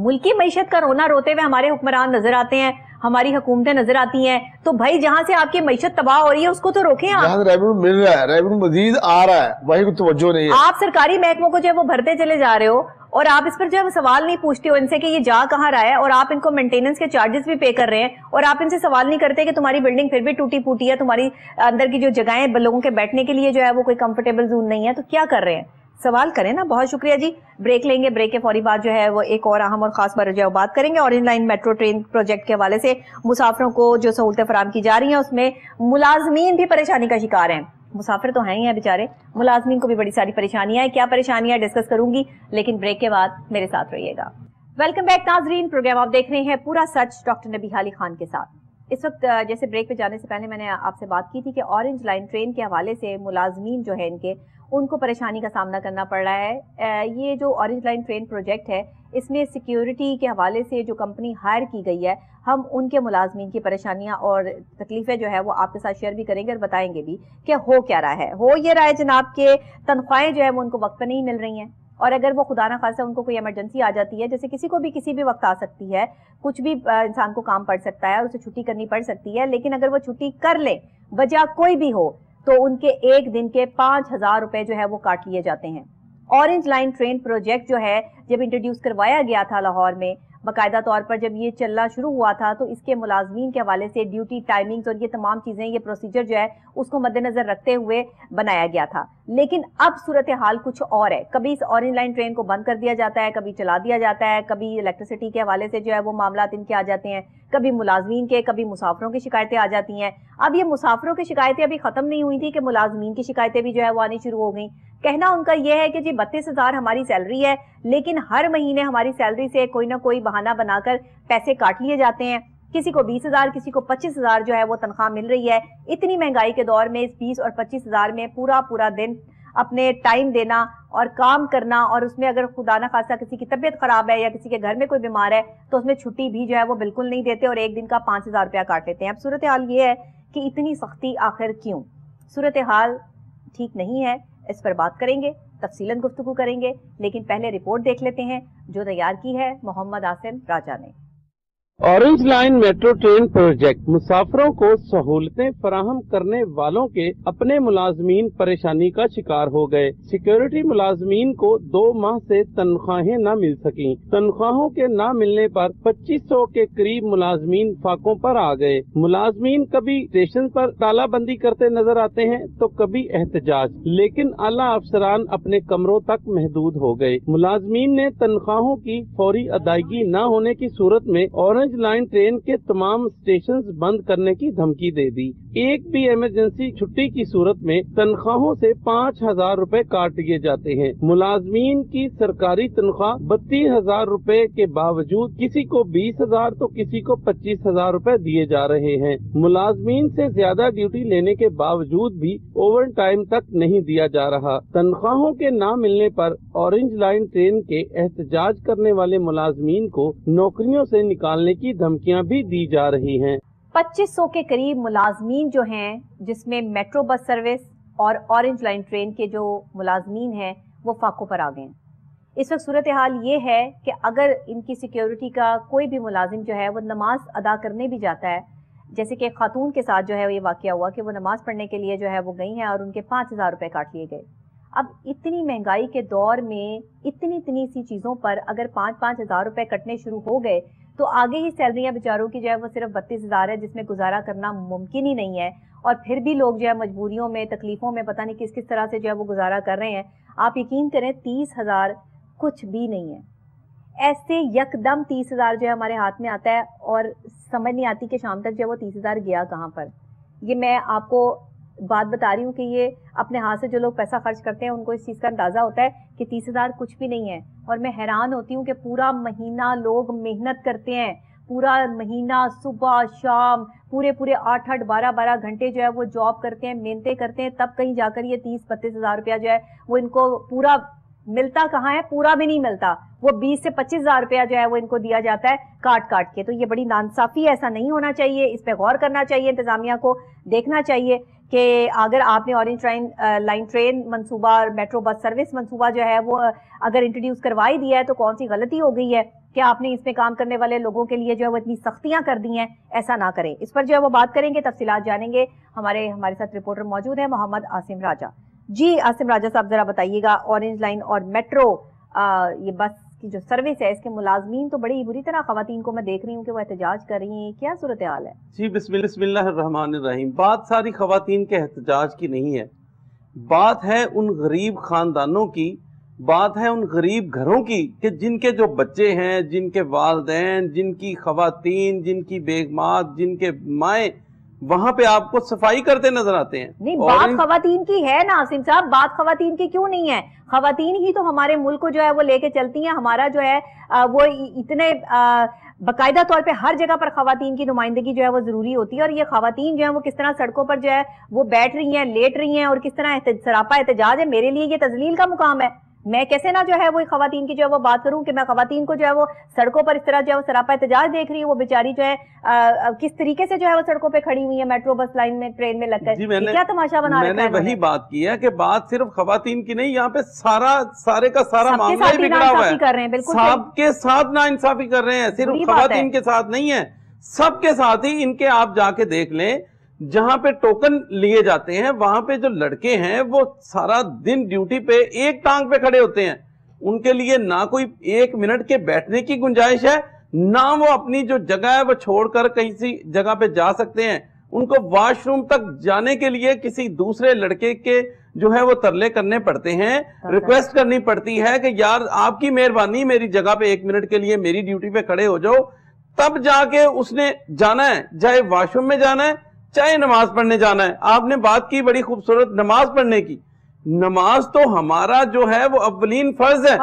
मुल्की मैशत का रोना रोते हुए हमारे हुक्मरान नजर आते हैं, हमारी हुकूमतें नजर आती हैं, तो भाई जहाँ से आपकी मैशत तबाह हो रही है उसको तो रोकें आप। जहाँ रेवेन्यू मिल रहा है, रेवेन्यू मजीद आ रहा है, वही को तवज्जो नहीं है। आप सरकारी महकमों को जो है वो भरते चले जा रहे हो और आप इस पर जो है सवाल नहीं पूछते हो इनसे कि ये जा कहाँ रहा है, और आप इनको मेंटेनेंस के चार्जेस भी पे कर रहे हैं और आप इनसे सवाल नहीं करते कि तुम्हारी बिल्डिंग फिर भी टूटी फूटी है, तुम्हारी अंदर की जो जगहें लोगों के बैठने के लिए जो है वो कोई कंफर्टेबल जोन नहीं है, तो क्या कर रहे हैं, सवाल करें ना। बहुत शुक्रिया जी, ब्रेक लेंगे, ब्रेक के फौरी बाद जो है वो एक और अहम और खास पर जो बात करेंगे orange line metro train project के हवाले से मुसाफिरों को जो सहूलतें फराम की जा रही हैं उसमें मुलाजमीन भी परेशानी का शिकार हैं। मुसाफिर तो हैं ही हैं बेचारे, मुलाजमीन को भी बड़ी सारी परेशानियां हैं, क्या परेशानियां डिस्कस करूंगी, लेकिन ब्रेक के बाद मेरे साथ रहिएगा। वेलकम बैक नाजरीन, प्रोग्राम आप देख रहे हैं पूरा सच डॉक्टर नबीहा अली खान के साथ। इस वक्त जैसे ब्रेक पे जाने से पहले मैंने आपसे बात की थी कि ऑरेंज लाइन ट्रेन के हवाले से मुलाजमीन जो है इनके उनको परेशानी का सामना करना पड़ रहा है। ये जो ऑरेंज लाइन ट्रेन प्रोजेक्ट है इसमें सिक्योरिटी के हवाले से जो कंपनी हायर की गई है, हम उनके मुलाजमीन की परेशानियां और तकलीफ़ें जो है वो आपके साथ शेयर भी करेंगे और बताएंगे भी कि हो क्या रहा है। हो ये रहा है जनाब के तनख्वाहें जो है वो उनको वक्त पर नहीं मिल रही हैं, और अगर वो खुदा ना खासा उनको कोई इमरजेंसी आ जाती है, जैसे किसी को भी किसी भी वक्त आ सकती है, कुछ भी इंसान को काम पड़ सकता है और उसे छुट्टी करनी पड़ सकती है, लेकिन अगर वो छुट्टी कर ले वजह कोई भी हो तो उनके एक दिन के 5,000 रुपए जो है वो काट लिए जाते हैं। ऑरेंज लाइन ट्रेन प्रोजेक्ट जो है जब इंट्रोड्यूस करवाया गया था लाहौर में बाकायदा तौर पर जब ये चलना शुरू हुआ था, तो इसके मुलाजमीन के हवाले से ड्यूटी टाइमिंग्स और ये तमाम चीज़ें, ये प्रोसीजर जो है उसको मद्देनज़र रखते हुए बनाया गया था, लेकिन अब सूरत हाल कुछ और है। कभी इस ऑरेंज लाइन ट्रेन को बंद कर दिया जाता है, कभी चला दिया जाता है, कभी इलेक्ट्रिसिटी के हवाले से जो है वो मामला इनके आ जाते हैं, कभी मुलाजमीन के, कभी मुसाफिरों की शिकायतें आ जाती हैं। अब ये मुसाफिरों की शिकायतें अभी ख़त्म नहीं हुई थी कि मुलाजमीन की शिकायतें भी जो है वो आनी शुरू हो गई। कहना उनका यह है कि जी 32,000 हमारी सैलरी है, लेकिन हर महीने हमारी सैलरी से कोई ना कोई बहाना बनाकर पैसे काट लिए जाते हैं। किसी को 20,000, किसी को 25,000 जो है वो तनख्वाह मिल रही है। इतनी महंगाई के दौर में इस 20,000 और 25,000 में पूरा पूरा दिन अपने टाइम देना और काम करना, और उसमें अगर खुदा ना खासा किसी की तबीयत खराब है या किसी के घर में कोई बीमार है तो उसमें छुट्टी भी जो है वो बिल्कुल नहीं देते और एक दिन का 5,000 रुपया काट लेते हैं। अब सूरत हाल ये है कि इतनी सख्ती आखिर क्यों, सूरत हाल ठीक नहीं है, इस पर बात करेंगे, तफसीलन गुफ्तगू करेंगे, लेकिन पहले रिपोर्ट देख लेते हैं जो तैयार की है मोहम्मद आसिम राजा ने। Orange line metro train project मुसाफिरों को सहूलतें फराहम करने वालों के अपने मुलाजमीन परेशानी का शिकार हो गए। सिक्योरिटी मुलाजमीन को 2 माह से तनख्वाहें न मिल सकी। तनख्वाहों के न मिलने पर 2500 के करीब मुलाजमीन फाकों पर आ गए। मुलाजमीन कभी स्टेशन पर तालाबंदी करते नजर आते हैं तो कभी एहतजाज, लेकिन आला अफसरान अपने कमरों तक महदूद हो गए। मुलाजमीन ने तनख्वाहों की फौरी अदायगी न होने की सूरत में और लाइन ट्रेन के तमाम स्टेशंस बंद करने की धमकी दे दी। एक भी इमरजेंसी छुट्टी की सूरत में तनख्वाहों से 5,000 रुपए काट लिए जाते हैं। मुलाजमीन की सरकारी तनख्वाह 32,000 रुपए के बावजूद किसी को 20,000 तो किसी को 25,000 रुपए दिए जा रहे हैं। मुलाजमीन से ज्यादा ड्यूटी लेने के बावजूद भी ओवर टाइम तक नहीं दिया जा रहा। तनख्वाहों के न मिलने पर ऑरेंज लाइन ट्रेन के एहतजाज करने वाले मुलाजमीन को नौकरियों से निकालने की धमकियां भी दी जा रही हैं। 2500 के करीब मुलाजमीन जो हैं, जिसमें मेट्रो बस सर्विस और ऑरेंज लाइन ट्रेन के जो मुलाजमीन हैं वो फाकों पर आ गए। इस वक्त सूरत हाल ये है कि अगर इनकी सिक्योरिटी का कोई भी मुलाजिम जो है वो नमाज अदा करने भी जाता है, जैसे कि खातून के साथ जो है ये वाकया हुआ कि वो नमाज पढ़ने के लिए जो है वो गई हैं और उनके 5,000 रुपये काट लिए गए। अब इतनी महंगाई के दौर में इतनी सी चीज़ों पर अगर 5,000 रुपये कटने शुरू हो गए तो आगे ही सैलरियां बेचारों की जो है वो सिर्फ 32,000 है, जिसमें गुजारा करना मुमकिन ही नहीं है, और फिर भी लोग जो है मजबूरियों में, तकलीफ़ों में, पता नहीं किस किस तरह से जो है वो गुजारा कर रहे हैं। आप यकीन करें 30,000 कुछ भी नहीं है, ऐसे यकदम 30,000 जो है हमारे हाथ में आता है और समझ नहीं आती कि शाम तक जो है वो 30,000 गया कहाँ पर। ये मैं आपको बात बता रही हूँ कि ये अपने हाथ से जो लोग पैसा खर्च करते हैं उनको इस चीज़ का अंदाज़ा होता है कि 30,000 कुछ भी नहीं है, और मैं हैरान होती हूँ कि पूरा महीना लोग मेहनत करते हैं, पूरा महीना सुबह शाम पूरे पूरे 8-8, 12-12 घंटे जो है वो जॉब करते हैं, मेहनतें करते हैं, तब कहीं जाकर ये 30-32 हज़ार रुपया जो है वो इनको पूरा मिलता कहाँ है, पूरा भी नहीं मिलता, वो 20 से 25 हज़ार रुपया जो है वो इनको दिया जाता है काट काट के। तो ये बड़ी नाइंसाफी है, ऐसा नहीं होना चाहिए, इस पे गौर करना चाहिए, इंतजामिया को देखना चाहिए कि अगर आपने ऑरेंज लाइन ट्रेन मंसूबा और मेट्रो बस सर्विस मंसूबा जो है वो अगर इंट्रोड्यूस करवाई दिया है तो कौन सी गलती हो गई है कि आपने इसमें काम करने वाले लोगों के लिए जो है वो इतनी सख्तियां कर दी हैं। ऐसा ना करें, इस पर जो है वो बात करेंगे, तफसीलात जानेंगे। हमारे साथ रिपोर्टर मौजूद है मोहम्मद आसिम राजा। जी आसिम राजा साहब, जरा बताइएगा, ऑरेंज लाइन और मेट्रो ये बस की जो सर्विस है इसके मुलाजमीन तो बड़ी बुरी तरह खवातीन को मैं देख रही हूँ कि वो एहतजाज कर रही हैं, क्या सूरत हाल है? जी बिस्मिल्लाह रहमान रहीम। बात सारी खवातीन के एहतजाज की नहीं है, बात है उन गरीब खानदानों की, बात है उन गरीब घरों की कि जिनके जो बच्चे हैं, जिनके वालदैन, जिनकी खवातीन, जिनकी बेगमात, जिनके माएँ वहाँ पे आपको सफाई करते नजर आते हैं। नहीं, बात खवातीन की है ना आसिम साहब, बात खवातीन की क्यों नहीं है? खवातीन ही तो हमारे मुल्क को जो है वो लेके चलती हैं। हमारा जो है वो इतने बाकायदा तौर पे हर जगह पर खवातीन की नुमाइंदगी जो है वो जरूरी होती है, और ये खवातीन जो है वो किस तरह सड़कों पर जो है वो बैठ रही हैं, लेट रही हैं, और किस तरह सरापा एहतजाज है, मेरे लिए ये तजलील का मुकाम है। मैं कैसे ना जो है वो खवातीन की जो है वो बात करूं कि मैं खवातीन को जो है वो सड़कों पर इस तरह जो है वो सरापा एहतजाज देख रही हूँ, वो बेचारी जो है किस तरीके से जो है वो सड़कों पे खड़ी हुई है मेट्रो बस लाइन में, ट्रेन में लगकर, क्या तमाशा बना रखा है। मैंने वही बात की है कि बात सिर्फ खवातीन की नहीं, यहाँ पे सारे का सारा मामला ही बिगड़ा हुआ है, बिल्कुल सबके साथ नाइंसाफी कर रहे हैं, सिर्फ खवातीन के साथ नहीं है, सबके साथ ही। इनके आप जाके देख लें, जहाँ पे टोकन लिए जाते हैं वहां पे जो लड़के हैं वो सारा दिन ड्यूटी पे एक टांग पे खड़े होते हैं, उनके लिए ना कोई एक मिनट के बैठने की गुंजाइश है, ना वो अपनी जो जगह है वो छोड़कर कहीं सी जगह पे जा सकते हैं। उनको वॉशरूम तक जाने के लिए किसी दूसरे लड़के के जो है वो तरले करने पड़ते हैं, रिक्वेस्ट करनी पड़ती है कि यार आपकी मेहरबानी मेरी जगह पे एक मिनट के लिए मेरी ड्यूटी पे खड़े हो जाओ, तब जाके उसने जाना है, चाहे वॉशरूम में जाना है, चाहे नमाज पढ़ने जाना है। आपने बात की बड़ी खूबसूरत नमाज पढ़ने की, नमाज तो हमारा जो है वो अव्वलीन फर्ज है,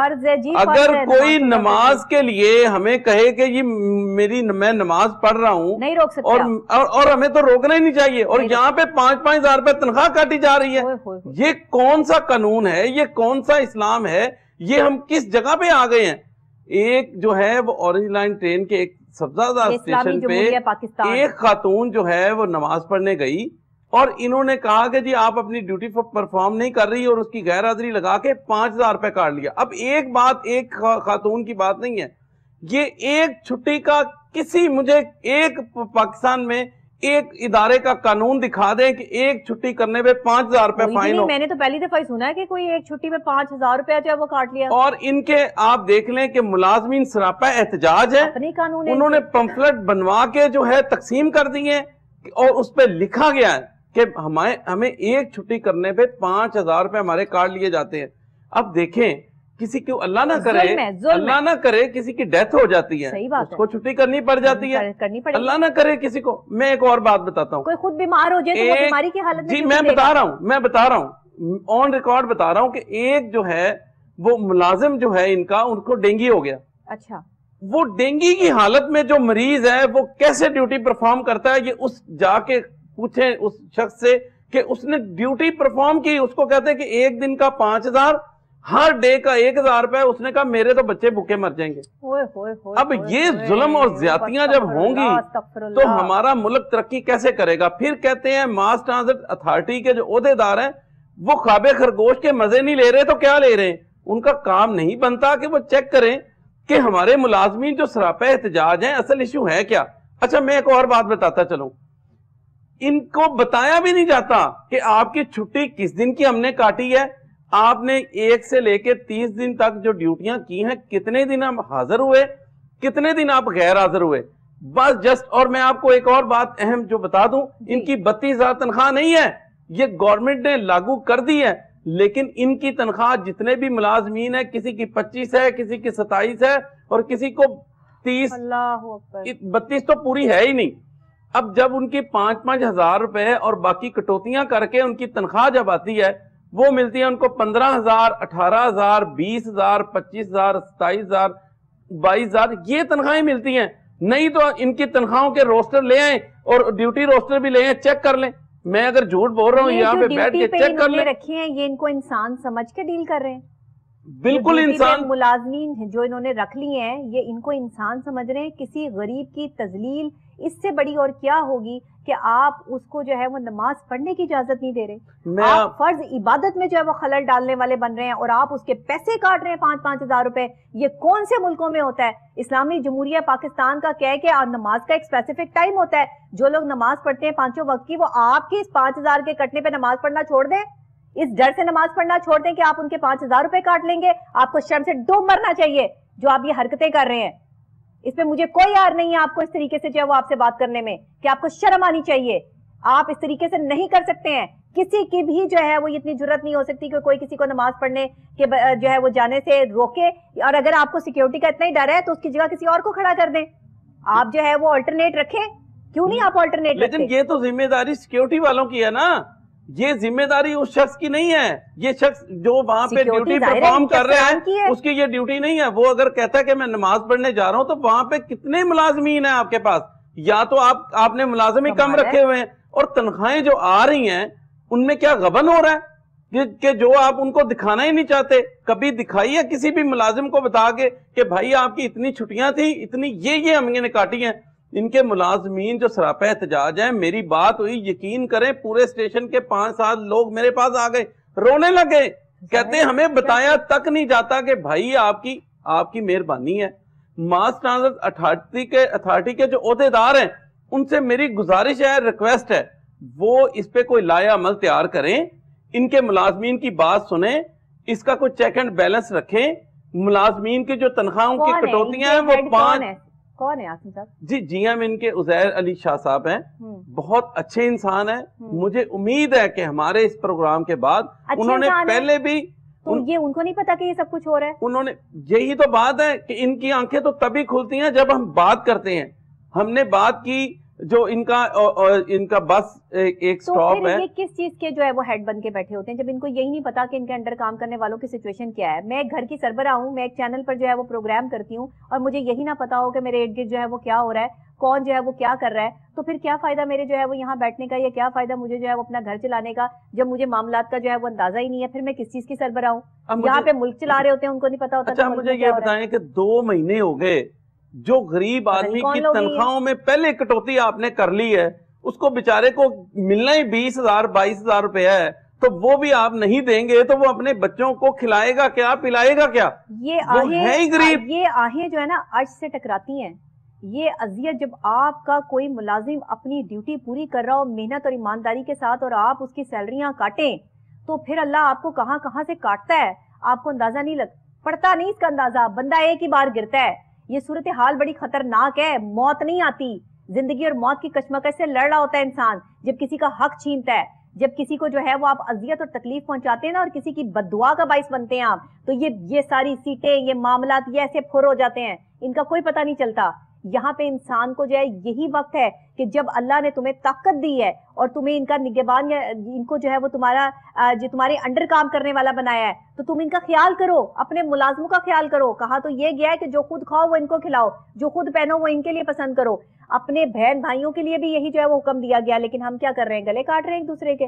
अगर कोई नमाज के लिए हमें कहे कि ये मेरी मैं नमाज पढ़ रहा हूँ, नहीं रोक सकते और हमें तो रोकना ही नहीं चाहिए, और यहाँ पे 5-5 हज़ार रुपए तनख्वाह काटी जा रही है। ये कौन सा कानून है, ये कौन सा इस्लाम है, ये हम किस जगह पे आ गए हैं? एक जो है वो ऑरेंज लाइन ट्रेन के एक सब्जादार स्टेशन पे एक खातून जो है वो नमाज पढ़ने गई और इन्होंने कहा कि जी आप अपनी ड्यूटी परफॉर्म नहीं कर रही, और उसकी गैर हाजिरी लगा के 5 हज़ार रुपए काट लिया। अब एक बात, एक खातून की बात नहीं है, ये एक छुट्टी का किसी मुझे एक पाकिस्तान में एक इदारे का कानून दिखा दें कि एक छुट्टी करने पे 5 हज़ार रुपए फाइन हो। मैंने तो पहली दफा ही सुना है कि कोई एक छुट्टी पे 5 हज़ार रुपया जो है वो काट लिया। और इनके आप देख लें कि मुलाजमीन सरापा एहतजाज है, अपने कानून उन्होंने पंफलेट बनवा के जो है तकसीम कर दिए हैं, और उस पर लिखा गया है कि हमें एक छुट्टी करने पे 5 हज़ार रुपए हमारे काट लिए जाते हैं। अब देखें, किसी को अल्लाह ना करे किसी की डेथ हो जाती है, सही बात उसको छुट्टी करनी पड़ जाती है, अल्लाह ना करे किसी को। मैं एक और बात बताता हूँ, कोई खुद बीमार हो जाए तो बीमारी की हालत में, जी मैं बता रहा हूँ ऑन रिकॉर्ड बता रहा हूँ कि एक जो है वो मुलाजिम जो है इनका, उनको डेंगू हो गया। अच्छा, वो डेंगू की हालत में जो मरीज है वो कैसे ड्यूटी परफॉर्म करता है, ये उस जाके पूछे उस शख्स से कि उसने ड्यूटी परफॉर्म की। उसको कहते हैं कि एक दिन का 5 हज़ार, हर डे का 1 हज़ार रुपए। उसने कहा मेरे तो बच्चे भूखे मर जाएंगे। अब ये जुल्म और ज्यादतियां जब होंगी तो हमारा मुल्क तरक्की कैसे करेगा? फिर कहते हैं मास ट्रांजिट अथॉरिटी के जो ओहदेदार हैं वो खाबे खरगोश के मजे नहीं ले रहे, तो क्या ले रहे हैं? उनका काम नहीं बनता कि वो चेक करें कि हमारे मुलाजमीन जो सरापा एहतजाज है असल इशू है क्या। अच्छा, मैं एक और बात बताता चलूं, इनको बताया भी नहीं जाता कि आपकी छुट्टी किस दिन की हमने काटी है, आपने 1 से लेकर 30 दिन तक जो ड्यूटियां की हैं कितने दिन आप हाजिर हुए, कितने दिन आप गैर हाजिर हुए, बस जस्ट। और मैं आपको एक और बात अहम जो बता दूं, इनकी 32 हज़ार तनख्वाह नहीं है, ये गवर्नमेंट ने लागू कर दी है, लेकिन इनकी तनख्वाह जितने भी मुलाजमीन है किसी की 25 है, किसी की 27 है और किसी को 30, 32 तो पूरी है ही नहीं। अब जब उनकी 5-5 हज़ार रुपए और बाकी कटौतियां करके उनकी तनख्वाह जब आती है वो मिलती है उनको 15 हज़ार, 18 हज़ार, 20 हज़ार, 25 हज़ार, 27 हज़ार, 22 हज़ार, ये तनख्वाहें मिलती हैं। नहीं तो इनकी तनख्वाहों के रोस्टर ले आए और ड्यूटी रोस्टर भी ले आए, चेक कर लें। मैं अगर झूठ बोल रहा हूँ यहाँ पे बैठ के चेक कर ले रखी है, ये इनको इंसान समझ के डील कर रहे हैं। बिल्कुल इंसान मुलाजमीन जो इन्होंने रख लिए हैं ये इनको इंसान समझ रहे हैं। किसी गरीब की तजलील इससे बड़ी और क्या होगी कि आप उसको जो है वो नमाज पढ़ने की इजाजत नहीं दे रहे, आप फर्ज इबादत में जो है वो खलल डालने वाले बन रहे हैं और आप उसके पैसे काट रहे हैं 5-5 हज़ार रुपए। ये कौन से मुल्कों में होता है? इस्लामी जमहूरिया पाकिस्तान का क्या है कि नमाज का एक स्पेसिफिक टाइम होता है, जो लोग नमाज पढ़ते हैं 5 वक्त की वो आपके इस 5 हज़ार के कटने पर नमाज पढ़ना छोड़ दें, इस डर से नमाज पढ़ना छोड़ दें कि आप उनके 5 हज़ार रुपए काट लेंगे। आपको शर्म से डूब मरना चाहिए जो आप ये हरकतें कर रहे हैं। इसमें मुझे कोई यार नहीं है आपको इस तरीके से जो है वो आपसे बात करने में कि आपको शर्म आनी चाहिए। आप इस तरीके से नहीं कर सकते हैं, किसी की भी जो है वो इतनी जुर्रत नहीं हो सकती कि कोई किसी को नमाज पढ़ने के जो है वो जाने से रोके। और अगर आपको सिक्योरिटी का इतना ही डर है तो उसकी जगह किसी और को खड़ा कर दें, आप जो है वो अल्टरनेट रखें। क्यों नहीं आप अल्टरनेट? लेकिन ये तो जिम्मेदारी सिक्योरिटी वालों की है ना, ये जिम्मेदारी उस शख्स की नहीं है। ये शख्स जो वहाँ पे ड्यूटी परफॉर्म कर रहा है उसकी ये ड्यूटी नहीं है। वो अगर कहता है कि मैं नमाज पढ़ने जा रहा हूँ तो वहाँ पे कितने मुलाजमीन है आपके पास? या तो आपने मुलाजिम ही कम रखे हुए हैं और तनख्वाहें जो आ रही हैं उनमें क्या गबन हो रहा है कि जो आप उनको दिखाना ही नहीं चाहते। कभी दिखाइए किसी भी मुलाजिम को बता के भाई आपकी इतनी छुट्टियां थी, इतनी ये हमने काटी है। इनके मुलाजमीन जो सरापा एहतजाज है, मेरी बात हुई, यकीन करें पूरे स्टेशन के 5-7 लोग मेरे पास आ गए, रोने लगे, कहते हमें बताया तक नहीं जाता कि भाई आपकी मेहरबानी है। मास ट्रांजिट अथॉरिटी के जो ओहदेदार हैं उनसे मेरी गुजारिश है, रिक्वेस्ट है, वो इस पे कोई लाया अमल तैयार करें, इनके मुलाजमीन की बात सुने, इसका कोई चेक एंड बैलेंस रखें। मुलाजमीन की जो तनख्वाहों की कटौतियां हैं वो कौन है आसिम साहब? जी हम इनके उज़ैर अली शाह साहब हैं, बहुत अच्छे इंसान हैं। मुझे उम्मीद है कि हमारे इस प्रोग्राम के बाद उन्होंने पहले भी तो ये उनको नहीं पता कि ये सब कुछ हो रहा है। उन्होंने यही तो बात है कि इनकी आंखें तो तभी खुलती हैं जब हम बात करते हैं। हमने बात की जो इनका बस एक स्टॉप है, ये किस चीज के जो है वो हेड बन के बैठे होते हैं जब इनको यही नहीं पता कि इनके अंडर काम करने वालों की सिचुएशन क्या है। मैं एक घर की सरबरा हूँ, मैं एक चैनल पर जो है वो प्रोग्राम करती हूँ और मुझे यही ना पता हो कि मेरे इर्द गिर्द जो है वो क्या हो रहा है, कौन जो है वो क्या कर रहा है, तो फिर क्या फायदा मेरे जो है वो यहाँ बैठने का या क्या फायदा मुझे जो है वो अपना घर चलाने का जब मुझे मामलात का जो है वो अंदाजा ही नहीं है। फिर मैं किस चीज की सरबरा हूँ? यहाँ पे मुल्क चला रहे होते हैं, उनको नहीं पता होता। मुझे ये बताएं कि 2 महीने हो गए जो गरीब आदमी की तनख्वाहों में पहले कटौती आपने कर ली है, उसको बेचारे को मिलना ही 20,000-22,000 रुपया है, तो वो भी आप नहीं देंगे तो वो अपने बच्चों को खिलाएगा क्या, पिलाएगा क्या? ये आहें जो है ना अर्श से टकराती हैं। ये अजियत जब आपका कोई मुलाजिम अपनी ड्यूटी पूरी कर रहा हो मेहनत और ईमानदारी के साथ और आप उसकी सैलरियां काटें तो फिर अल्लाह आपको कहाँ कहाँ से काटता है आपको अंदाजा नहीं पड़ता, नहीं इसका अंदाजा। बंदा एक ही बार गिरता है। ये सूरत हाल बड़ी खतरनाक है, मौत नहीं आती, जिंदगी और मौत की कश्मकश से लड़ रहा होता है इंसान। जब किसी का हक छीनता है, जब किसी को जो है वो आप अजियत और तकलीफ पहुंचाते हैं ना और किसी की बददुआ का बाइस बनते हैं आप, तो ये सारी सीटें, ये मामला ये ऐसे फुर हो जाते हैं, इनका कोई पता नहीं चलता। यहाँ पे इंसान को जो है यही वक्त है कि जब अल्लाह ने तुम्हें ताकत दी है और तुम्हें इनका निगहबान, इनको जो है वो तुम्हारा जो तुम्हारे अंडर काम करने वाला बनाया है, तो तुम इनका ख्याल करो, अपने मुलाजमों का ख्याल करो। कहा तो ये गया है कि जो खुद खाओ वो इनको खिलाओ, जो खुद पहनो वो इनके लिए पसंद करो। अपने बहन भाइयों के लिए भी यही जो है वो हुक्म दिया गया, लेकिन हम क्या कर रहे हैं? गले काट रहे हैं एक दूसरे के।